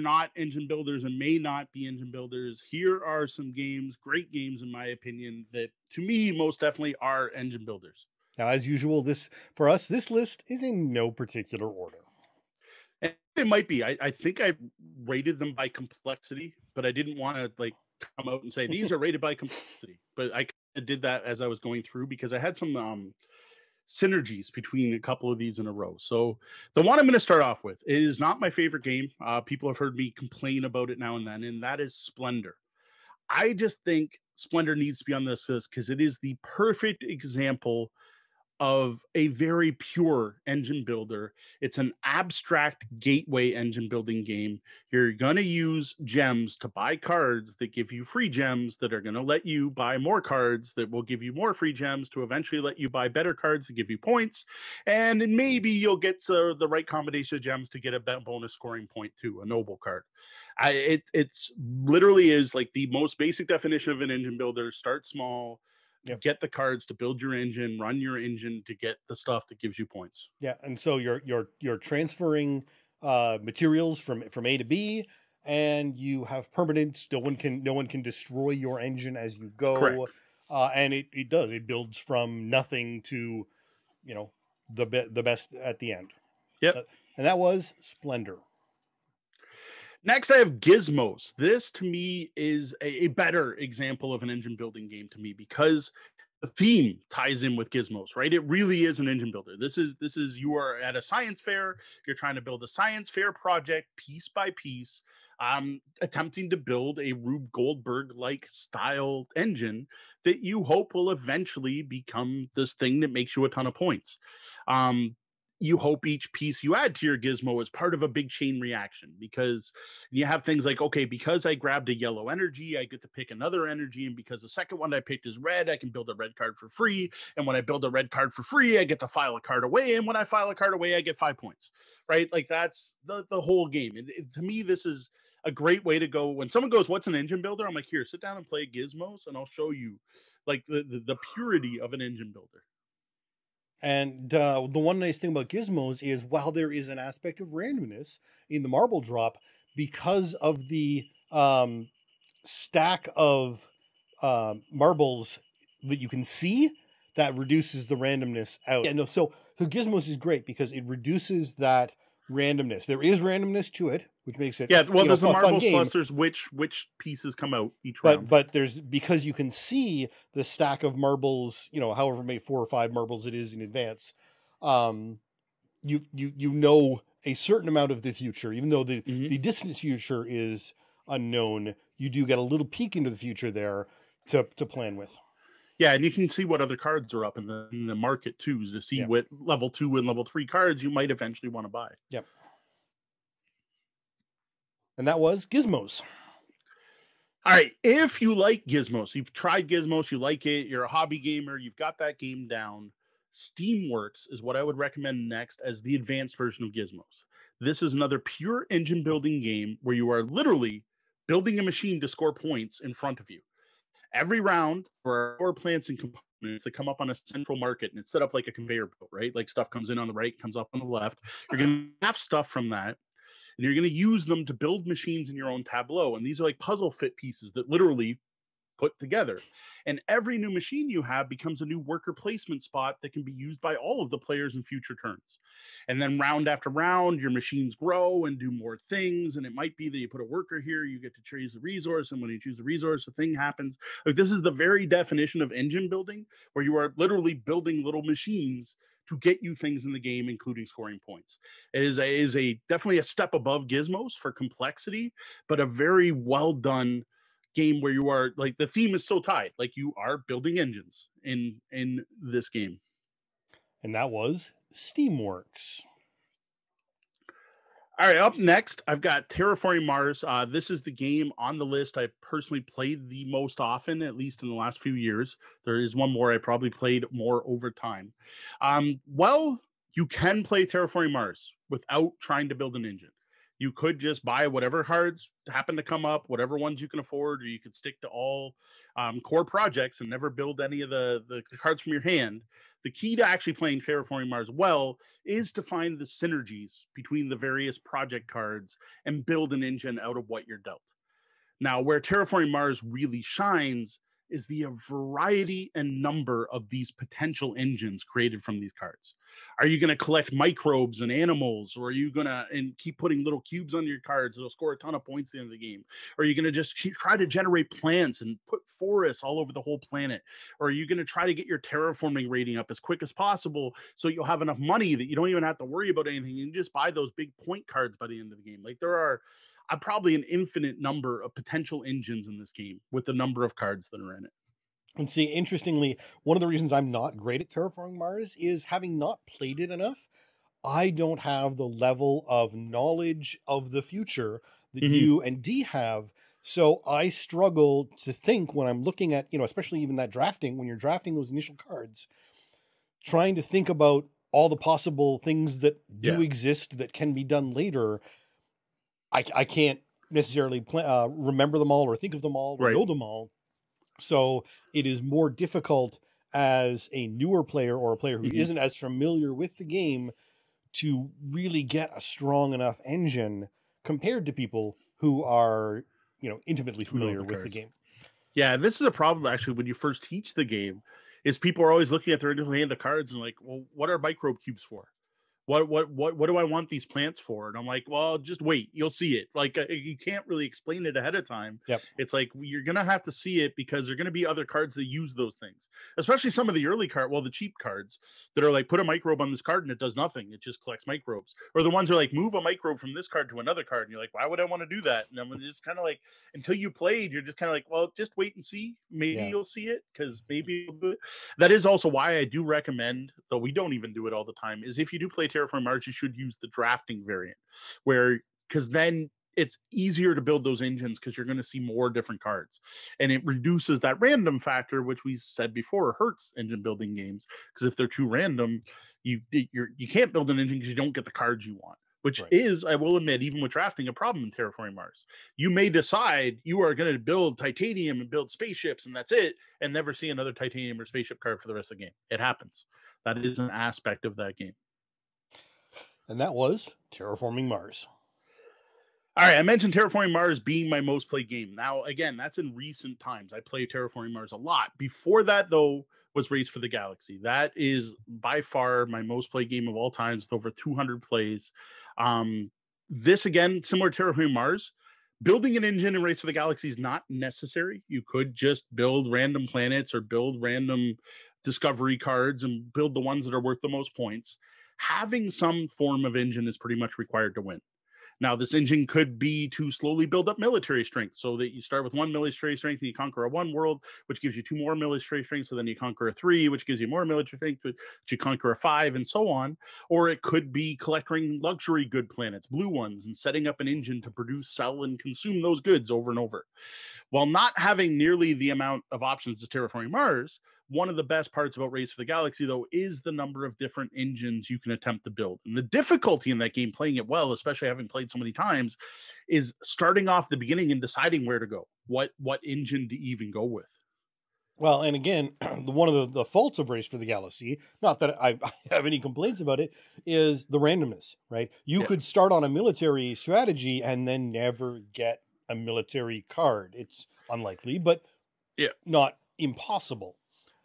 not engine builders and may not be engine builders. Here are some games, great games, in my opinion, that to me, most definitely are engine builders. Now, as usual, this list is in no particular order. And it might be, I think I rated them by complexity, but I didn't want to like come out and say, these are rated by complexity, but I kind of did that as I was going through because I had some, synergies between a couple of these in a row. So the one I'm going to start off with is not my favorite game. People have heard me complain about it now and then, and that is Splendor. I just think Splendor needs to be on this list because it is the perfect example of a very pure engine builder. It's an abstract gateway engine building game. You're going to use gems to buy cards that give you free gems that are going to let you buy more cards that will give you more free gems to eventually let you buy better cards that give you points. And maybe you'll get the right combination of gems to get a bonus scoring point too, a noble card. It's literally is like the most basic definition of an engine builder. Start small. Yep. Get the cards to build your engine, run your engine to get the stuff that gives you points. Yeah, and so you're transferring materials from A to B, and you have permanence. No one can destroy your engine as you go. Correct. And it builds from nothing to, you know, the best at the end. Yep. And that was Splendor. Next, I have Gizmos. This, to me, is a better example of an engine building game to me because the theme ties in with Gizmos, right? It really is an engine builder. This is you are at a science fair. You're trying to build a science fair project piece by piece, attempting to build a Rube Goldberg-like style engine that you hope will eventually become this thing that makes you a ton of points. You hope each piece you add to your gizmo is part of a big chain reaction because you have things like, okay, because I grabbed a yellow energy, I get to pick another energy. And because the second one I picked is red, I can build a red card for free. And when I build a red card for free, I get to file a card away. And when I file a card away, I get 5 points, right? Like that's the whole game. And to me, this is a great way to go. When someone goes, what's an engine builder? I'm like, here, sit down and play Gizmos and I'll show you like the purity of an engine builder. And the one nice thing about Gizmos is while there is an aspect of randomness in the marble drop, because of the stack of marbles that you can see, that reduces the randomness out. Yeah, no, so Gizmos is great because it reduces that randomness. There is randomness to it, which makes it, yeah, well, there's the marbles plus there's which pieces come out each round. But there's, because you can see the stack of marbles, you know, however many 4 or 5 marbles it is in advance, you know a certain amount of the future, even though the distant future is unknown. You do get a little peek into the future there to plan with. Yeah, and you can see what other cards are up in the market too, to see what level 2 and level 3 cards you might eventually want to buy. Yep. And that was Gizmos. All right, if you like Gizmos, you've tried Gizmos, you like it, you're a hobby gamer, you've got that game down, Steamworks is what I would recommend next as the advanced version of Gizmos. This is another pure engine building game where you are literally building a machine to score points in front of you. Every round for our plants and components that come up on a central market, and it's set up like a conveyor belt, right? Like stuff comes in on the right, comes up on the left. You're going to have stuff from that. and you're going to use them to build machines in your own tableau. And these are like puzzle fit pieces that literally put together. And every new machine you have becomes a new worker placement spot that can be used by all of the players in future turns. And then round after round, your machines grow and do more things. And it might be that you put a worker here, you get to choose the resource. And when you choose the resource, a thing happens. Like, this is the very definition of engine building, where you are literally building little machines to get you things in the game, including scoring points. It is definitely a step above Gizmos for complexity, but a very well done game where you are, like, the theme is so tied, like you are building engines in this game. And that was Steamworks. All right, up next, I've got Terraforming Mars. This is the game on the list I personally played the most often, at least in the last few years. There is one more I probably played more over time. Well, you can play Terraforming Mars without trying to build an engine. You could just buy whatever cards happen to come up, whatever ones you can afford, or you could stick to all core projects and never build any of the cards from your hand. The key to actually playing Terraforming Mars well is to find the synergies between the various project cards and build an engine out of what you're dealt. Now, where Terraforming Mars really shines is the variety and number of these potential engines created from these cards. Are you going to collect microbes and animals, or are you going to keep putting little cubes on your cards that'll score a ton of points at the end of the game? Or are you going to just try to generate plants and put forests all over the whole planet? Or are you going to try to get your terraforming rating up as quick as possible so you'll have enough money that you don't even have to worry about anything? You can just buy those big point cards by the end of the game. Like, there are probably an infinite number of potential engines in this game with the number of cards that are in it. And see, interestingly, one of the reasons I'm not great at Terraforming Mars is, having not played it enough, I don't have the level of knowledge of the future that you and Dee have. So I struggle to think when I'm looking at, you know, especially even that drafting, when you're drafting those initial cards, trying to think about all the possible things that do exist that can be done later. I can't necessarily remember them all or think of them all or know them all. So it is more difficult as a newer player or a player who isn't as familiar with the game to really get a strong enough engine compared to people who are, you know, intimately familiar with the game. Yeah, this is a problem, actually, when you first teach the game, is people are always looking at their individual hand of cards and like, well, what are microbe cubes for? What do I want these plants for? And I'm like, well, just wait, you'll see it. Like, you can't really explain it ahead of time. Yep. It's like, you're going to have to see it, because there are going to be other cards that use those things, especially some of the early cards, well, the cheap cards that are like, put a microbe on this card and it does nothing. It just collects microbes. Or the ones who are like, move a microbe from this card to another card. And you're like, why would I want to do that? And I'm just kind of like, until you played, you're just kind of like, well, just wait and see. Maybe you'll see it, because maybe you'll do it. That is also why I do recommend, though we don't even do it all the time, is if you do play Terraforming Mars, you should use the drafting variant, where, because then it's easier to build those engines, because you're going to see more different cards, and it reduces that random factor, which we said before hurts engine building games, because if they're too random, you can't build an engine because you don't get the cards you want, which is, I will admit, even with drafting, a problem in Terraforming Mars. You may decide you are going to build titanium and build spaceships, and that's it, and never see another titanium or spaceship card for the rest of the game. It happens. That is an aspect of that game. And that was Terraforming Mars. All right, I mentioned Terraforming Mars being my most played game. Now, again, that's in recent times. I play Terraforming Mars a lot. Before that, though, was Race for the Galaxy. That is by far my most played game of all times, with over 200 plays. This, again, similar to Terraforming Mars, building an engine in Race for the Galaxy is not necessary. You could just build random planets or build random discovery cards and build the ones that are worth the most points. Having some form of engine is pretty much required to win. Now, this engine could be to slowly build up military strength, so that you start with one military strength and you conquer a one world, which gives you two more military strengths. So then you conquer a three, which gives you more military strength, which you conquer a five, and so on. Or it could be collecting luxury good planets, blue ones, and setting up an engine to produce, sell, and consume those goods over and over. While not having nearly the amount of options to Terraforming Mars, one of the best parts about Race for the Galaxy, though, is the number of different engines you can attempt to build. And the difficulty in that game, playing it well, especially having played so many times, is starting off the beginning and deciding where to go, what engine to even go with. Well, and again, one of the faults of Race for the Galaxy, not that I have any complaints about it, is the randomness, right? You could start on a military strategy and then never get a military card. It's unlikely, but not impossible.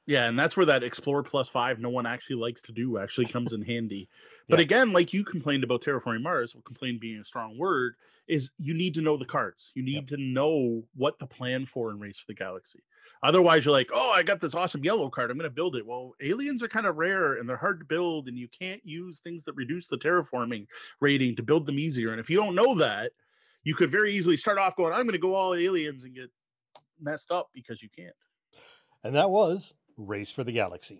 Yeah, and that's where that Explore plus 5 no one actually likes to do actually comes in handy. But again, like you complained about Terraforming Mars, complain being a strong word, is you need to know the cards. You need to know what to plan for in Race for the Galaxy. Otherwise, you're like, oh, I got this awesome yellow card. I'm going to build it. Well, aliens are kind of rare, and they're hard to build, and you can't use things that reduce the terraforming rating to build them easier. And if you don't know that, you could very easily start off going, I'm going to go all aliens and get messed up because you can't. And that was Race for the Galaxy.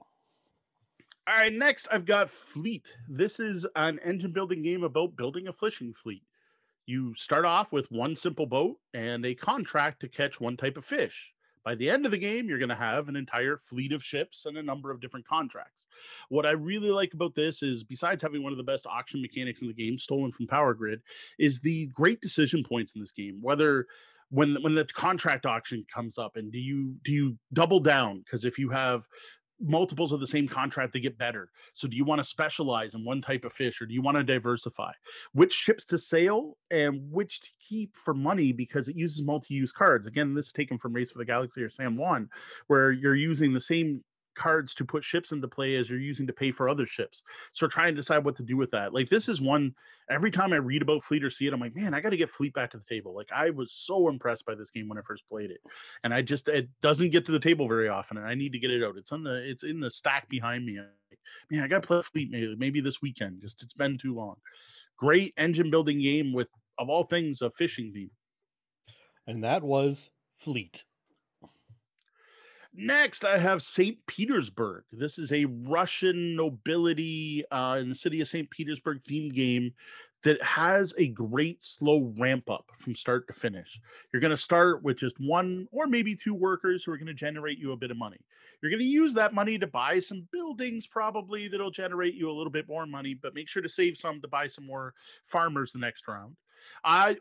All right, next I've got Fleet. This is an engine building game about building a fishing fleet. You start off with one simple boat and a contract to catch one type of fish. By the end of the game, you're going to have an entire fleet of ships and a number of different contracts. What I really like about this is, besides having one of the best auction mechanics in the game, stolen from Power Grid, is the great decision points in this game. Whether when the contract auction comes up, and do you double down? Because if you have multiples of the same contract, they get better. So do you want to specialize in one type of fish, or do you want to diversify? Which ships to sail and which to keep for money, because it uses multi-use cards. Again, this is taken from Race for the Galaxy or San Juan, where you're using the same cards to put ships into play as you're using to pay for other ships. So try and decide what to do with that. Like, this is one, every time I read about Fleet or see it, I'm like, man, I got to get Fleet back to the table. Like, I was so impressed by this game when I first played it, and it doesn't get to the table very often, and I need to get it out. It's in the stack behind me. I'm like, man, I got to play Fleet maybe this weekend. Just, it's been too long. Great engine building game with, of all things, a fishing theme. And that was Fleet. Next, I have St. Petersburg. This is a Russian nobility in the city of St. Petersburg themed game that has a great slow ramp up from start to finish. You're going to start with just one or maybe two workers who are going to generate you a bit of money. You're going to use that money to buy some buildings, probably, that'll generate you a little bit more money, but make sure to save some to buy some more farmers the next round.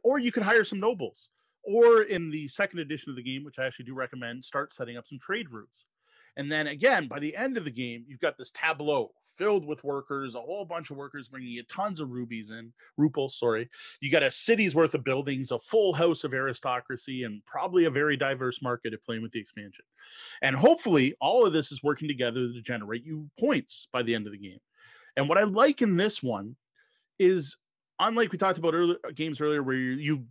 Or you can hire some nobles. Or in the second edition of the game, which I actually do recommend, start setting up some trade routes. And then again, by the end of the game, you've got this tableau filled with workers, a whole bunch of workers bringing you tons of ruples. You got a city's worth of buildings, a full house of aristocracy, and probably a very diverse market if playing with the expansion. And hopefully all of this is working together to generate you points by the end of the game. And what I like in this one is, unlike we talked about games earlier where you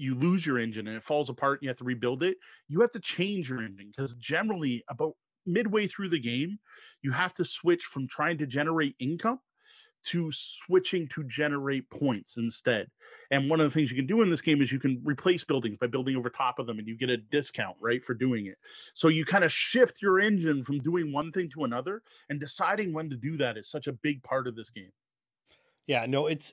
lose your engine and it falls apart and you have to rebuild it, you have to change your engine, because generally about midway through the game, you have to switch from trying to generate income to switching to generate points instead. And one of the things you can do in this game is you can replace buildings by building over top of them, and you get a discount, right, for doing it. So you kind of shift your engine from doing one thing to another, and deciding when to do that is such a big part of this game. Yeah, no, it's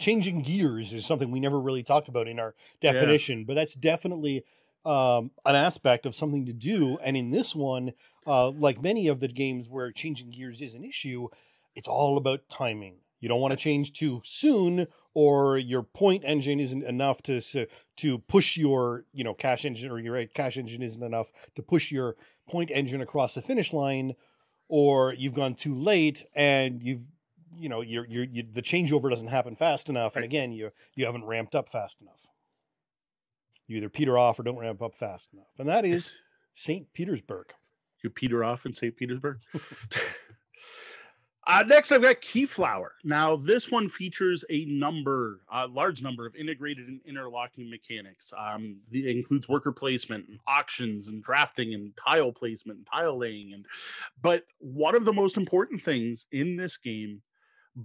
changing gears is something we never really talked about in our definition, but that's definitely an aspect of something to do. And in this one, like many of the games where changing gears is an issue, it's all about timing. You don't want to change too soon, or your point engine isn't enough to push your cash engine, or your cash engine isn't enough to push your point engine across the finish line, or you've gone too late and you've the changeover doesn't happen fast enough. And again, you haven't ramped up fast enough. You either peter off or don't ramp up fast enough. And that is St. Petersburg. You peter off in St. Petersburg. Next, I've got Keyflower. Now, this one features a large number of integrated and interlocking mechanics. It includes worker placement and auctions and drafting and tile placement and tile laying. But one of the most important things in this game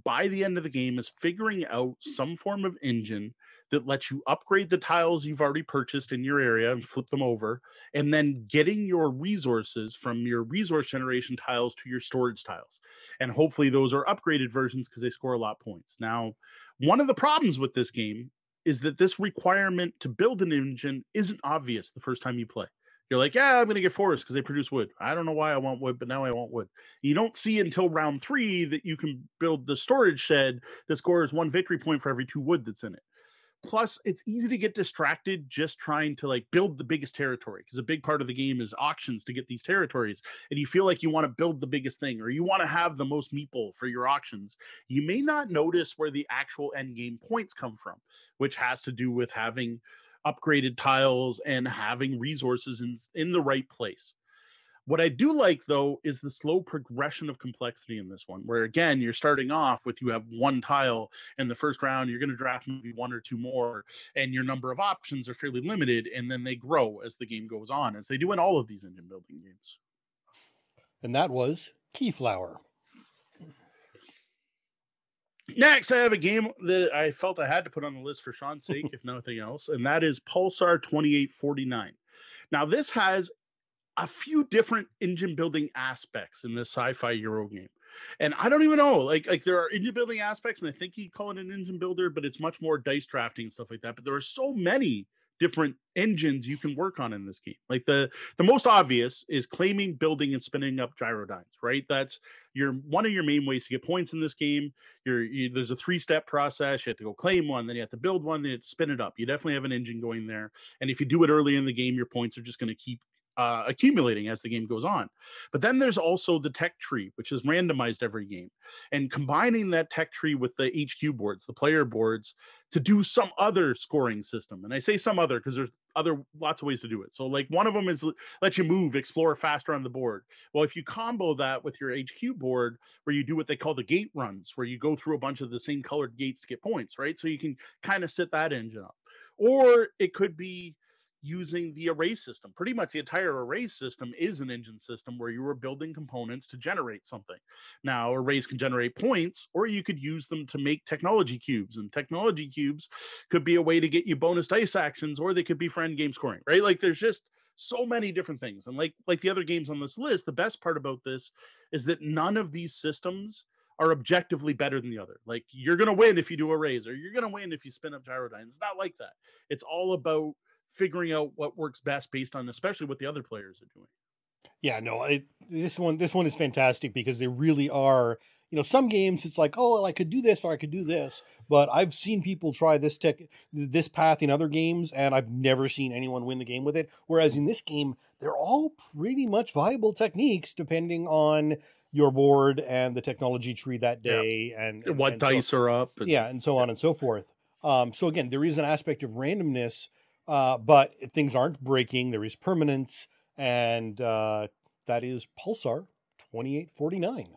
by the end of the game is figuring out some form of engine that lets you upgrade the tiles you've already purchased in your area and flip them over, and then getting your resources from your resource generation tiles to your storage tiles. And hopefully those are upgraded versions because they score a lot of points. Now, one of the problems with this game is that this requirement to build an engine isn't obvious the first time you play. You're like, yeah, I'm going to get forests because they produce wood. I don't know why I want wood, but now I want wood. You don't see until round 3 that you can build the storage shed that scores 1 victory point for every 2 wood that's in it. Plus, it's easy to get distracted just trying to like build the biggest territory, because a big part of the game is auctions to get these territories. And you feel like you want to build the biggest thing, or you want to have the most meeple for your auctions. You may not notice where the actual end game points come from, which has to do with having upgraded tiles and having resources in the right place. What I do like, though, is the slow progression of complexity in this one, where, again, you're starting off with you have one tile in the first round, you're going to draft maybe one or two more, and your number of options are fairly limited, and then they grow as the game goes on, as they do in all of these engine building games. And that was Keyflower. Next, I have a game that I felt I had to put on the list for Sean's sake, if nothing else, and that is Pulsar 2849. Now, this has a few different engine building aspects in this sci-fi Euro game. And I don't even know, like there are engine building aspects, and I think you call it an engine builder, but it's much more dice drafting and stuff like that. But there are so many different engines you can work on in this game. Like the most obvious is claiming, building, and spinning up gyrodynes, right? That's one of your main ways to get points in this game. There's a three-step process. You have to go claim one, then you have to build one, then you have to spin it up. You definitely have an engine going there. And if you do it early in the game, your points are just going to keep accumulating as the game goes on. But then there's also the tech tree, which is randomized every game, and combining that tech tree with the HQ boards, the player boards, to do some other scoring system. And I say some other because there's lots of ways to do it. So like one of them is let you move, explore faster on the board. Well, if you combo that with your HQ board, where you do what they call the gate runs, where you go through a bunch of the same colored gates to get points, right? So you can kind of set that engine up. Or it could be using the array system. Pretty much the entire array system is an engine system where you were building components to generate something. Now, arrays can generate points, or you could use them to make technology cubes, and technology cubes could be a way to get you bonus dice actions, or they could be for end game scoring, right? Like there's just so many different things. And like the other games on this list, the best part about this is that none of these systems are objectively better than the other. Like you're going to win if you do arrays, or you're going to win if you spin up gyrodynes. It's not like that. It's all about figuring out what works best based on especially what the other players are doing. Yeah, no, this one is fantastic because they really are, you know, some games it's like, oh, well, I could do this or I could do this, but I've seen people try this path in other games and I've never seen anyone win the game with it. Whereas in this game, they're all pretty much viable techniques depending on your board and the technology tree that day. Yeah. And what dice are up. And, yeah, and so on and so forth. So again, there is an aspect of randomness, but things aren't breaking. There is permanence, and that is Pulsar 2849.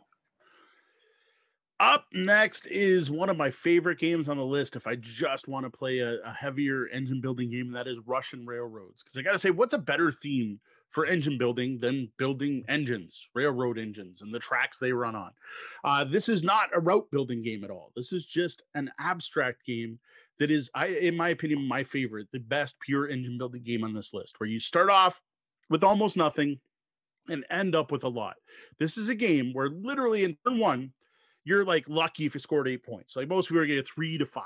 Up next is one of my favorite games on the list if I just want to play a heavier engine building game, and that is Russian Railroads. Because I got to say, what's a better theme for engine building than building engines, railroad engines, and the tracks they run on? This is not a route building game at all. This is just an abstract game that is, in my opinion, my favorite, the best pure engine building game on this list, where you start off with almost nothing and end up with a lot. This is a game where literally in turn one, you're like lucky if you scored 8 points. Like most people are getting 3 to 5.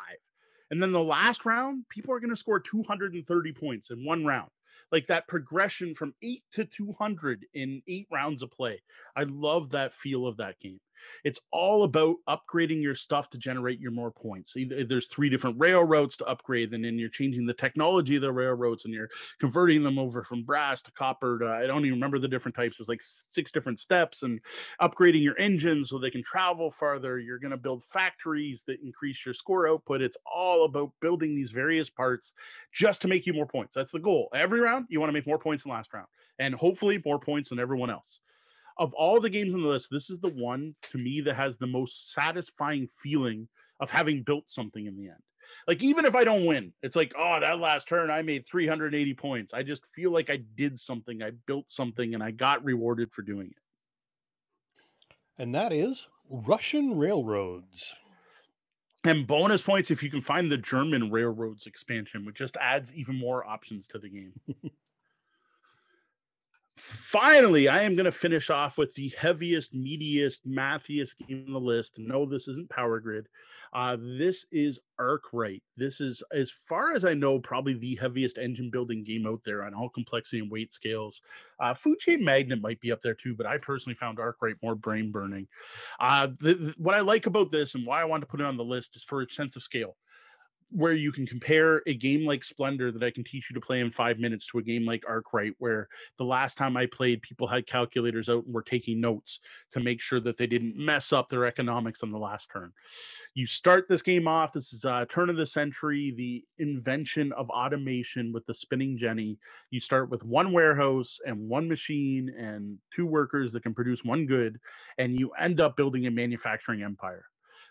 And then the last round, people are going to score 230 points in one round. Like that progression from 8 to 200 in 8 rounds of play. I love that feel of that game. It's all about upgrading your stuff to generate your more points. There's 3 different railroads to upgrade, and then you're changing the technology of the railroads, and you're converting them over from brass to copper to, I don't even remember the different types. There's like 6 different steps, and upgrading your engines so they can travel farther. You're going to build factories that increase your score output. It's all about building these various parts just to make you more points. That's the goal. Every round, you want to make more points than last round, and hopefully more points than everyone else. Of all the games on the list, this is the one, to me, that has the most satisfying feeling of having built something in the end. Like, even if I don't win, it's like, oh, that last turn, I made 380 points. I just feel like I did something, I built something, and I got rewarded for doing it. And that is Russian Railroads. And bonus points if you can find the German Railroads expansion, which just adds even more options to the game. Finally, I am going to finish off with the heaviest, meatiest, mathiest game on the list. No, this isn't Power Grid. This is Arkwright. This is, as far as I know, probably the heaviest engine building game out there on all complexity and weight scales. Food Chain Magnet might be up there too, but I personally found Arkwright more brain burning. What I like about this and why I wanted to put it on the list is for a sense of scale. where you can compare a game like Splendor that I can teach you to play in 5 minutes to a game like Arkwright, where the last time I played, people had calculators out and were taking notes to make sure that they didn't mess up their economics on the last turn. You start this game off. This is turn of the century, the invention of automation with the spinning jenny. You start with one warehouse and one machine and two workers that can produce one good, and you end up building a manufacturing empire.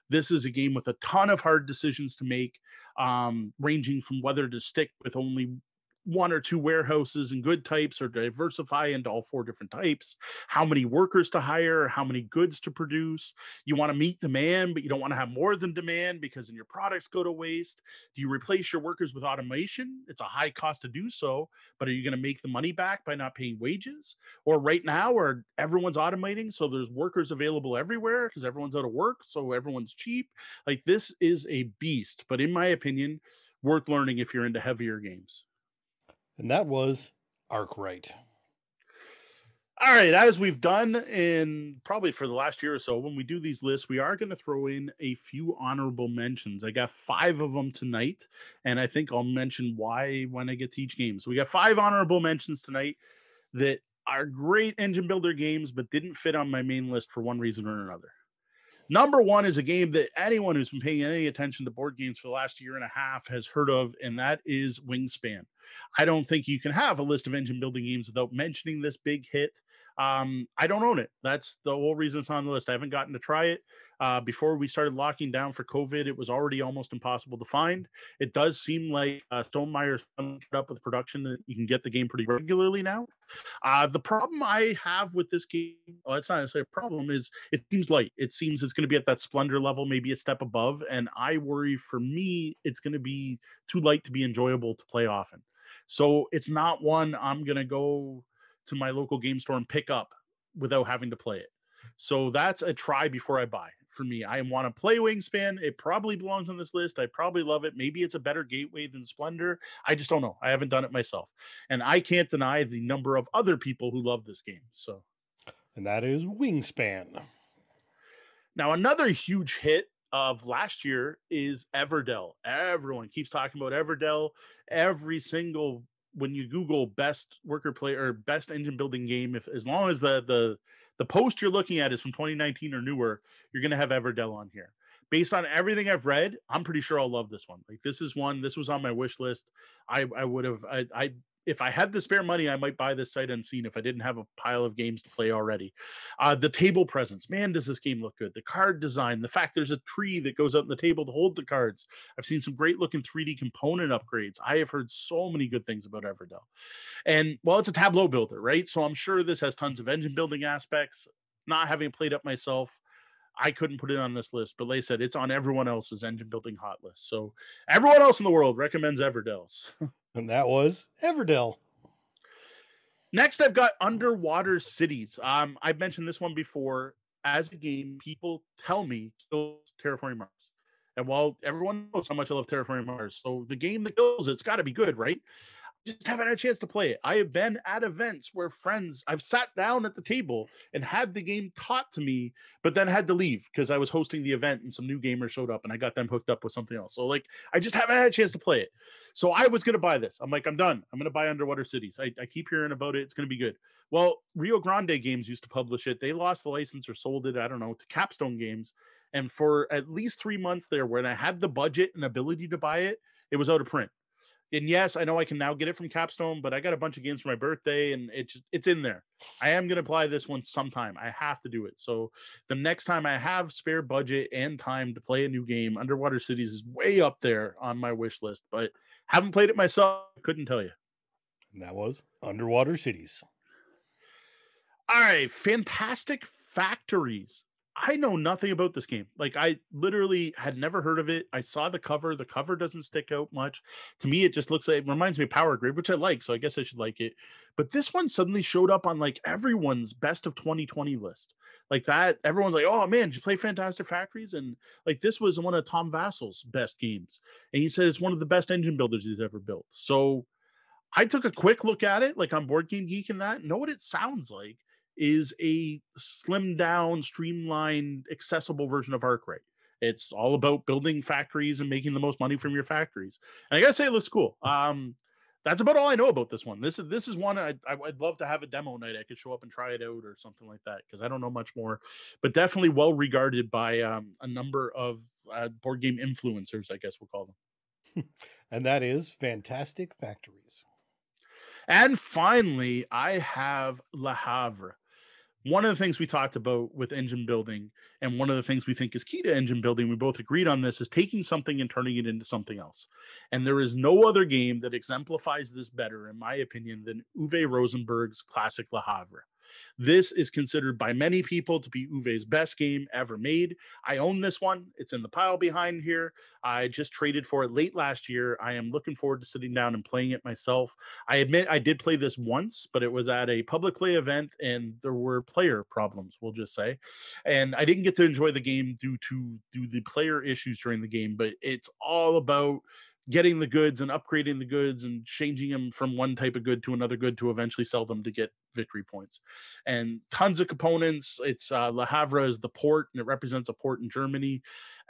This is a game with a ton of hard decisions to make, ranging from whether to stick with only one or two warehouses and good types or diversify into all four different types, how many workers to hire, how many goods to produce. You want to meet demand, but you don't want to have more than demand because then your products go to waste. Do you replace your workers with automation? It's a high cost to do so, but are you going to make the money back by not paying wages? Or right now, or everyone's automating, so there's workers available everywhere because everyone's out of work, so everyone's cheap. Like, this is a beast, but in my opinion, worth learning if you're into heavier games. And that was Arkwright. All right, as we've done in probably for the last year or so, when we do these lists, we are going to throw in a few honorable mentions. I got 5 of them tonight, and I think I'll mention why when I get to each game. So we got 5 honorable mentions tonight that are great engine builder games, but didn't fit on my main list for one reason or another. Number one is a game that anyone who's been paying any attention to board games for the last year and a half has heard of, and that is Wingspan. I don't think you can have a list of engine building games without mentioning this big hit. I don't own it. That's the whole reason it's on the list. I haven't gotten to try it. Before we started locking down for COVID, it was already almost impossible to find. It does seem like Stonemeyer's up with production that you can get the game pretty regularly now. The problem I have with this game, well, it's not necessarily a problem, is it seems light. It seems it's going to be at that Splendor level, maybe a step above, and I worry for me it's going to be too light to be enjoyable to play often. So it's not one I'm going to go to my local game store and pick up without having to play it. So that's a try before I buy. For me, I want to play Wingspan. It probably belongs on this list. I probably love it. Maybe it's a better gateway than Splendor. I just don't know. I haven't done it myself. And I can't deny the number of other people who love this game. So, and that is Wingspan. Now, another huge hit of last year is Everdell. Everyone keeps talking about Everdell. Every single, when you Google best worker play or best engine building game, if as long as the post you're looking at is from 2019 or newer, you're going to have Everdell on here. Based on everything I've read, I'm pretty sure I'll love this one. Like, this is one, this was on my wish list. I would have, if I had the spare money, I might buy this sight unseen if I didn't have a pile of games to play already. The table presence, man, does this game look good. The card design, the fact there's a tree that goes out on the table to hold the cards. I've seen some great looking 3D component upgrades. I have heard so many good things about Everdell. And well, it's a tableau builder, right? So I'm sure this has tons of engine building aspects. Not having played up myself, I couldn't put it on this list, but like I said, it's on everyone else's engine building hot list. So everyone else in the world recommends Everdell's. And that was Everdell. Next, I've got Underwater Cities. I've mentioned this one before. As a game, people tell me kills Terraforming Mars. And while everyone knows how much I love Terraforming Mars, so the game that kills it's got to be good, right? Just haven't had a chance to play it. I have been at events where friends, I've sat down at the table and had the game taught to me, but then had to leave because I was hosting the event and some new gamers showed up and I got them hooked up with something else. So like, I just haven't had a chance to play it. So I was going to buy this. I'm like, I'm done. I'm going to buy Underwater Cities. I keep hearing about it. It's going to be good. Well, Rio Grande Games used to publish it. They lost the license or sold it, I don't know, to Capstone Games. And for at least 3 months there, when I had the budget and ability to buy it, it was out of print. And yes, I know I can now get it from Capstone, but I got a bunch of games for my birthday, and it's in there. I am going to apply this one sometime. I have to do it. So the next time I have spare budget and time to play a new game, Underwater Cities is way up there on my wish list, but haven't played it myself. Couldn't tell you. And that was Underwater Cities. All right, Fantastic Factories. I know nothing about this game. Like, I literally had never heard of it. I saw the cover. The cover doesn't stick out much. To me, it just looks like it reminds me of Power Grid, which I like, so I guess I should like it. But this one suddenly showed up on, like, everyone's best of 2020 list. Like, that, everyone's like, oh, man, did you play Fantastic Factories? And, like, this was one of Tom Vassel's best games. And he said it's one of the best engine builders he's ever built. So I took a quick look at it, like, on Board Game Geek and that. Know what it sounds like is a slimmed down, streamlined, accessible version of Arkwright. It's all about building factories and making the most money from your factories. And I gotta say, it looks cool. That's about all I know about this one. This is one I'd love to have a demo night. I could show up and try it out or something like that, because I don't know much more, but definitely well regarded by a number of board game influencers, I guess we'll call them. And that is Fantastic Factories. And finally, I have Le Havre. One of the things we talked about with engine building, and one of the things we think is key to engine building, we both agreed on this, is taking something and turning it into something else. And there is no other game that exemplifies this better, in my opinion, than Uwe Rosenberg's classic Le Havre. This is considered by many people to be Uwe's best game ever made. I own this one. It's in the pile behind here. I just traded for it late last year. I am looking forward to sitting down and playing it myself. I admit I did play this once, but it was at a public play event and there were player problems, we'll just say. And I didn't get to enjoy the game due to the player issues during the game, but it's all about getting the goods and upgrading the goods and changing them from one type of good to another good to eventually sell them to get victory points, and tons of components. It's Le Havre is the port, and it represents a port in Germany.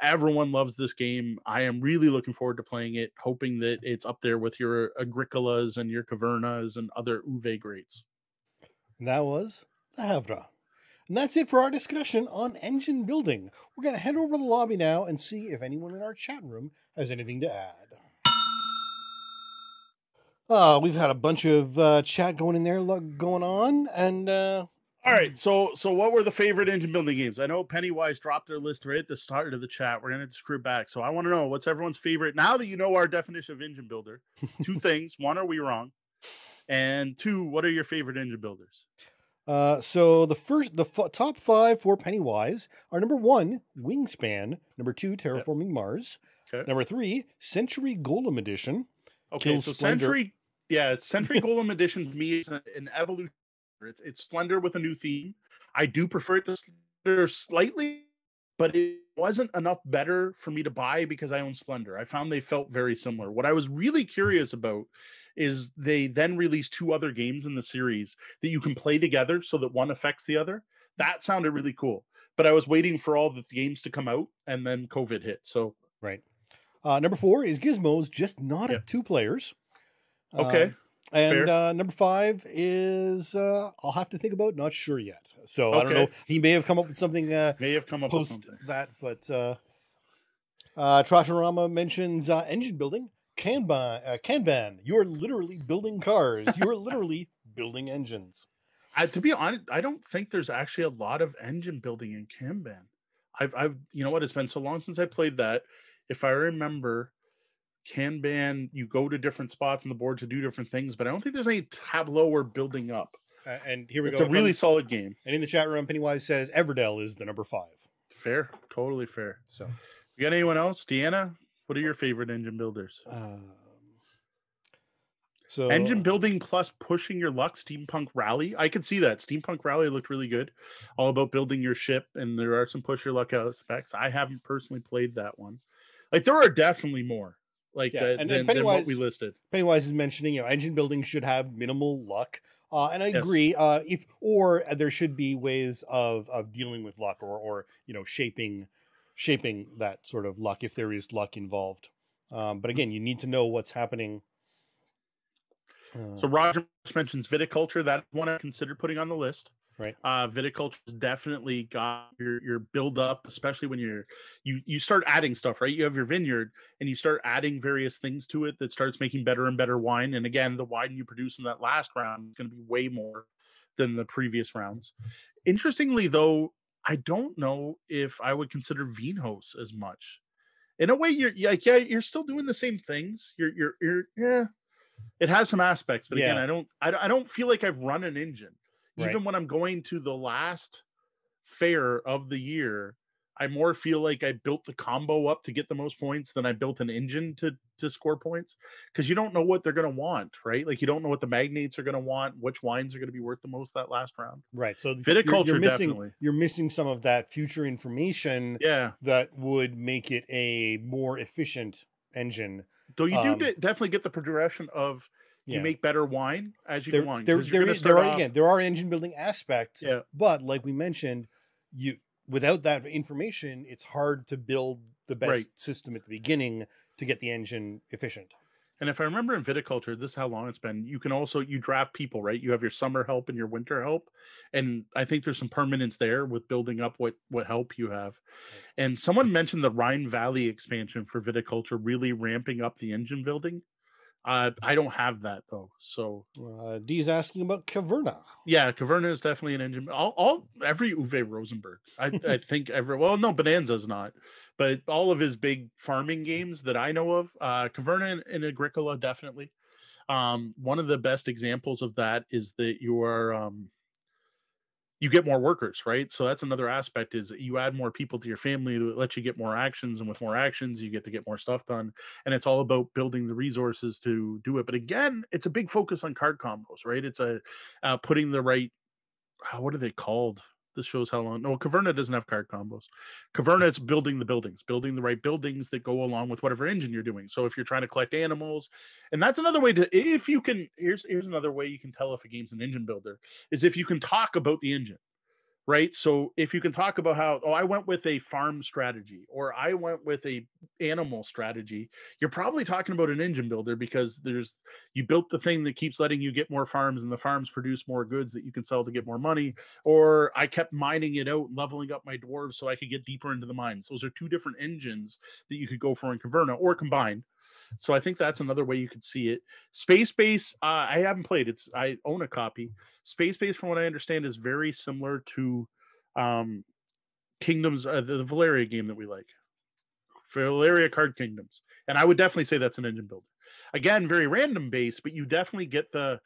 Everyone loves this game. I am really looking forward to playing it, hoping that it's up there with your Agricolas and your Cavernas and other Uwe greats. And that was Le Havre. And that's it for our discussion on engine building. We're going to head over to the lobby now and see if anyone in our chat room has anything to add. We've had a bunch of chat going in there, going on, and all right. So what were the favorite engine building games? I know Pennywise dropped their list right at the start of the chat. We're gonna have to screw back. So I want to know what's everyone's favorite. Now that you know our definition of engine builder, two things: one, are we wrong? And two, what are your favorite engine builders? So the top five for Pennywise are number one, Wingspan. Number two, Terraforming Mars. Okay. Number three, Century Golem Edition. Okay, so Splendor. Century Golem Edition to me is an evolution. It's Splendor with a new theme. I do prefer it to Splendor slightly, but it wasn't enough better for me to buy because I own Splendor. I found they felt very similar. What I was really curious about is they then released two other games in the series that you can play together so that one affects the other. That sounded really cool, but I was waiting for all the games to come out, and then COVID hit. So right. Number four is Gizmos, just not at two players. Okay. And number five is I'll have to think about, not sure yet. So I don't know. He may have come up with something. May have come up post with something. That, but Trotterama mentions engine building, Kanban. Kanban. You are literally building cars. You are literally building engines. To be honest, I don't think there's actually a lot of engine building in Kanban. You know what? It's been so long since I played that. If I remember, Kanban, you go to different spots on the board to do different things, but I don't think there's any tableau or building up. And here we go. It's a really solid game. And in the chat room, Pennywise says Everdell is the number five. Fair. Totally fair. So, you got anyone else? Deanna, what are your favorite engine builders? So engine building plus pushing your luck, Steampunk Rally. I could see that. Steampunk Rally looked really good. All about building your ship, and there are some push your luck aspects. I haven't personally played that one. Like, there are definitely more than what we listed. Pennywise is mentioning, you know, engine building should have minimal luck. And I agree. Or there should be ways of dealing with luck or, you know, shaping that sort of luck if there is luck involved. But again, you need to know what's happening. So Roger mentions Viticulture. That's one I consider putting on the list. Right. Viticulture definitely got your build up, especially when you start adding stuff, right? You have your vineyard and you start adding various things to it that starts making better and better wine. And again, the wine you produce in that last round is going to be way more than the previous rounds. Interestingly, though, I don't know if I would consider Vinhos as much. In a way, you're like, yeah, you're still doing the same things. You're It has some aspects, but again, I don't feel like I've run an engine. Even when I'm going to the last fair of the year, I more feel like I built the combo up to get the most points than I built an engine to score points, because you don't know what they're going to want, right? Like, you don't know what the magnates are going to want, which wines are going to be worth the most that last round. Right. So Viticulture, you're missing some of that future information that would make it a more efficient engine. Though you do definitely get the progression of you make better wine as you go on. There are engine building aspects, but like we mentioned, without that information, it's hard to build the best system at the beginning to get the engine efficient. And if I remember in Viticulture, this is how long it's been, you can also, you draft people, right? You have your summer help and your winter help. And I think there's some permanence there with building up what help you have. And someone mentioned the Rhine Valley expansion for Viticulture really ramping up the engine building. I don't have that though. So Dee's asking about Caverna. Yeah, Caverna is definitely an engine. Every Uwe Rosenberg, I think every, well, no, Bonanza's not, but all of his big farming games that I know of, Caverna and Agricola definitely. One of the best examples of that is that you are you get more workers, right? So that's another aspect, is you add more people to your family that lets you get more actions. And with more actions, you get to get more stuff done. And it's all about building the resources to do it. But again, it's a big focus on card combos, right? It's a putting the right, what are they called? This shows how long. No, Caverna doesn't have card combos. Caverna is building the buildings, building the right buildings that go along with whatever engine you're doing. So if you're trying to collect animals, and that's another way to, if you can, here's another way you can tell if a game's an engine builder, is if you can talk about the engine, right? So if you can talk about how, oh, I went with a farm strategy, or I went with a animal strategy, you're probably talking about an engine builder, because there's, you built the thing that keeps letting you get more farms, and the farms produce more goods that you can sell to get more money. Or I kept mining it out, leveling up my dwarves so I could get deeper into the mines. Those are two different engines that you could go for in Caverna, or combined. So I think that's another way you could see it. Space Base, I haven't played. I own a copy. Space Base, from what I understand, is very similar to Kingdoms, the Valeria game that we like. Valeria Card Kingdoms. And I would definitely say that's an engine builder. Again, very random base, but you definitely get the,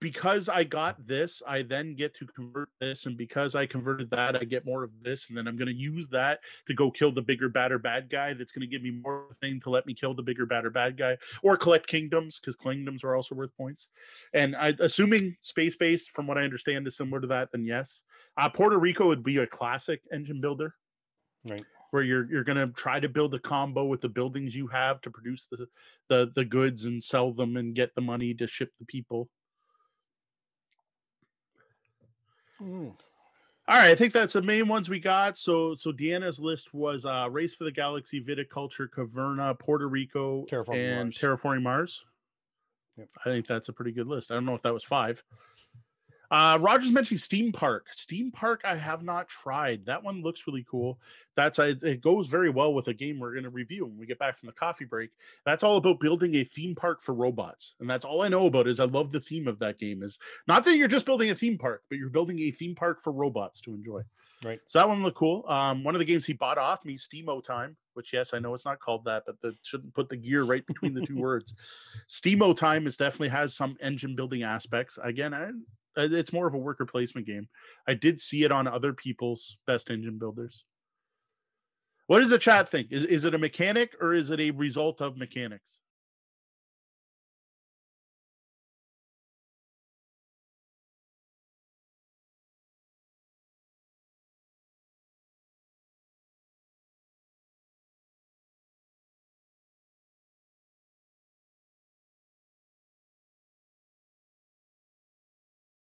because I got this, I then get to convert this. And because I converted that, I get more of this. And then I'm going to use that to go kill the bigger, badder, bad guy. That's going to give me more thing to let me kill the bigger, badder, bad guy, or collect kingdoms, because kingdoms are also worth points. And assuming Space Base, from what I understand, is similar to that, then yes. Puerto Rico would be a classic engine builder, right? Where you're going to try to build a combo with the buildings you have to produce the goods and sell them and get the money to ship the people. Mm. All right, I think that's the main ones we got. So Deanna's list was Race for the Galaxy, Viticulture, Caverna, Puerto Rico, and Terraforming Mars. Yep. I think that's a pretty good list. I don't know if that was 5. Roger's mentioned Steam Park. Steam Park, I have not tried. That one looks really cool. It goes very well with a game we're going to review when we get back from the coffee break. That's all about building a theme park for robots. And that's all I know about, is I love the theme of that game. Is not that you're just building a theme park, but you're building a theme park for robots to enjoy. Right. So that one looked cool. One of the games he bought off me, Steamo Time, which, yes, I know it's not called that, but that shouldn't put the gear right between the two words. Steamo Time is definitely has some engine building aspects. Again, it's more of a worker placement game. I did see it on other people's best engine builders. What does the chat think? Is it a mechanic, or is it a result of mechanics?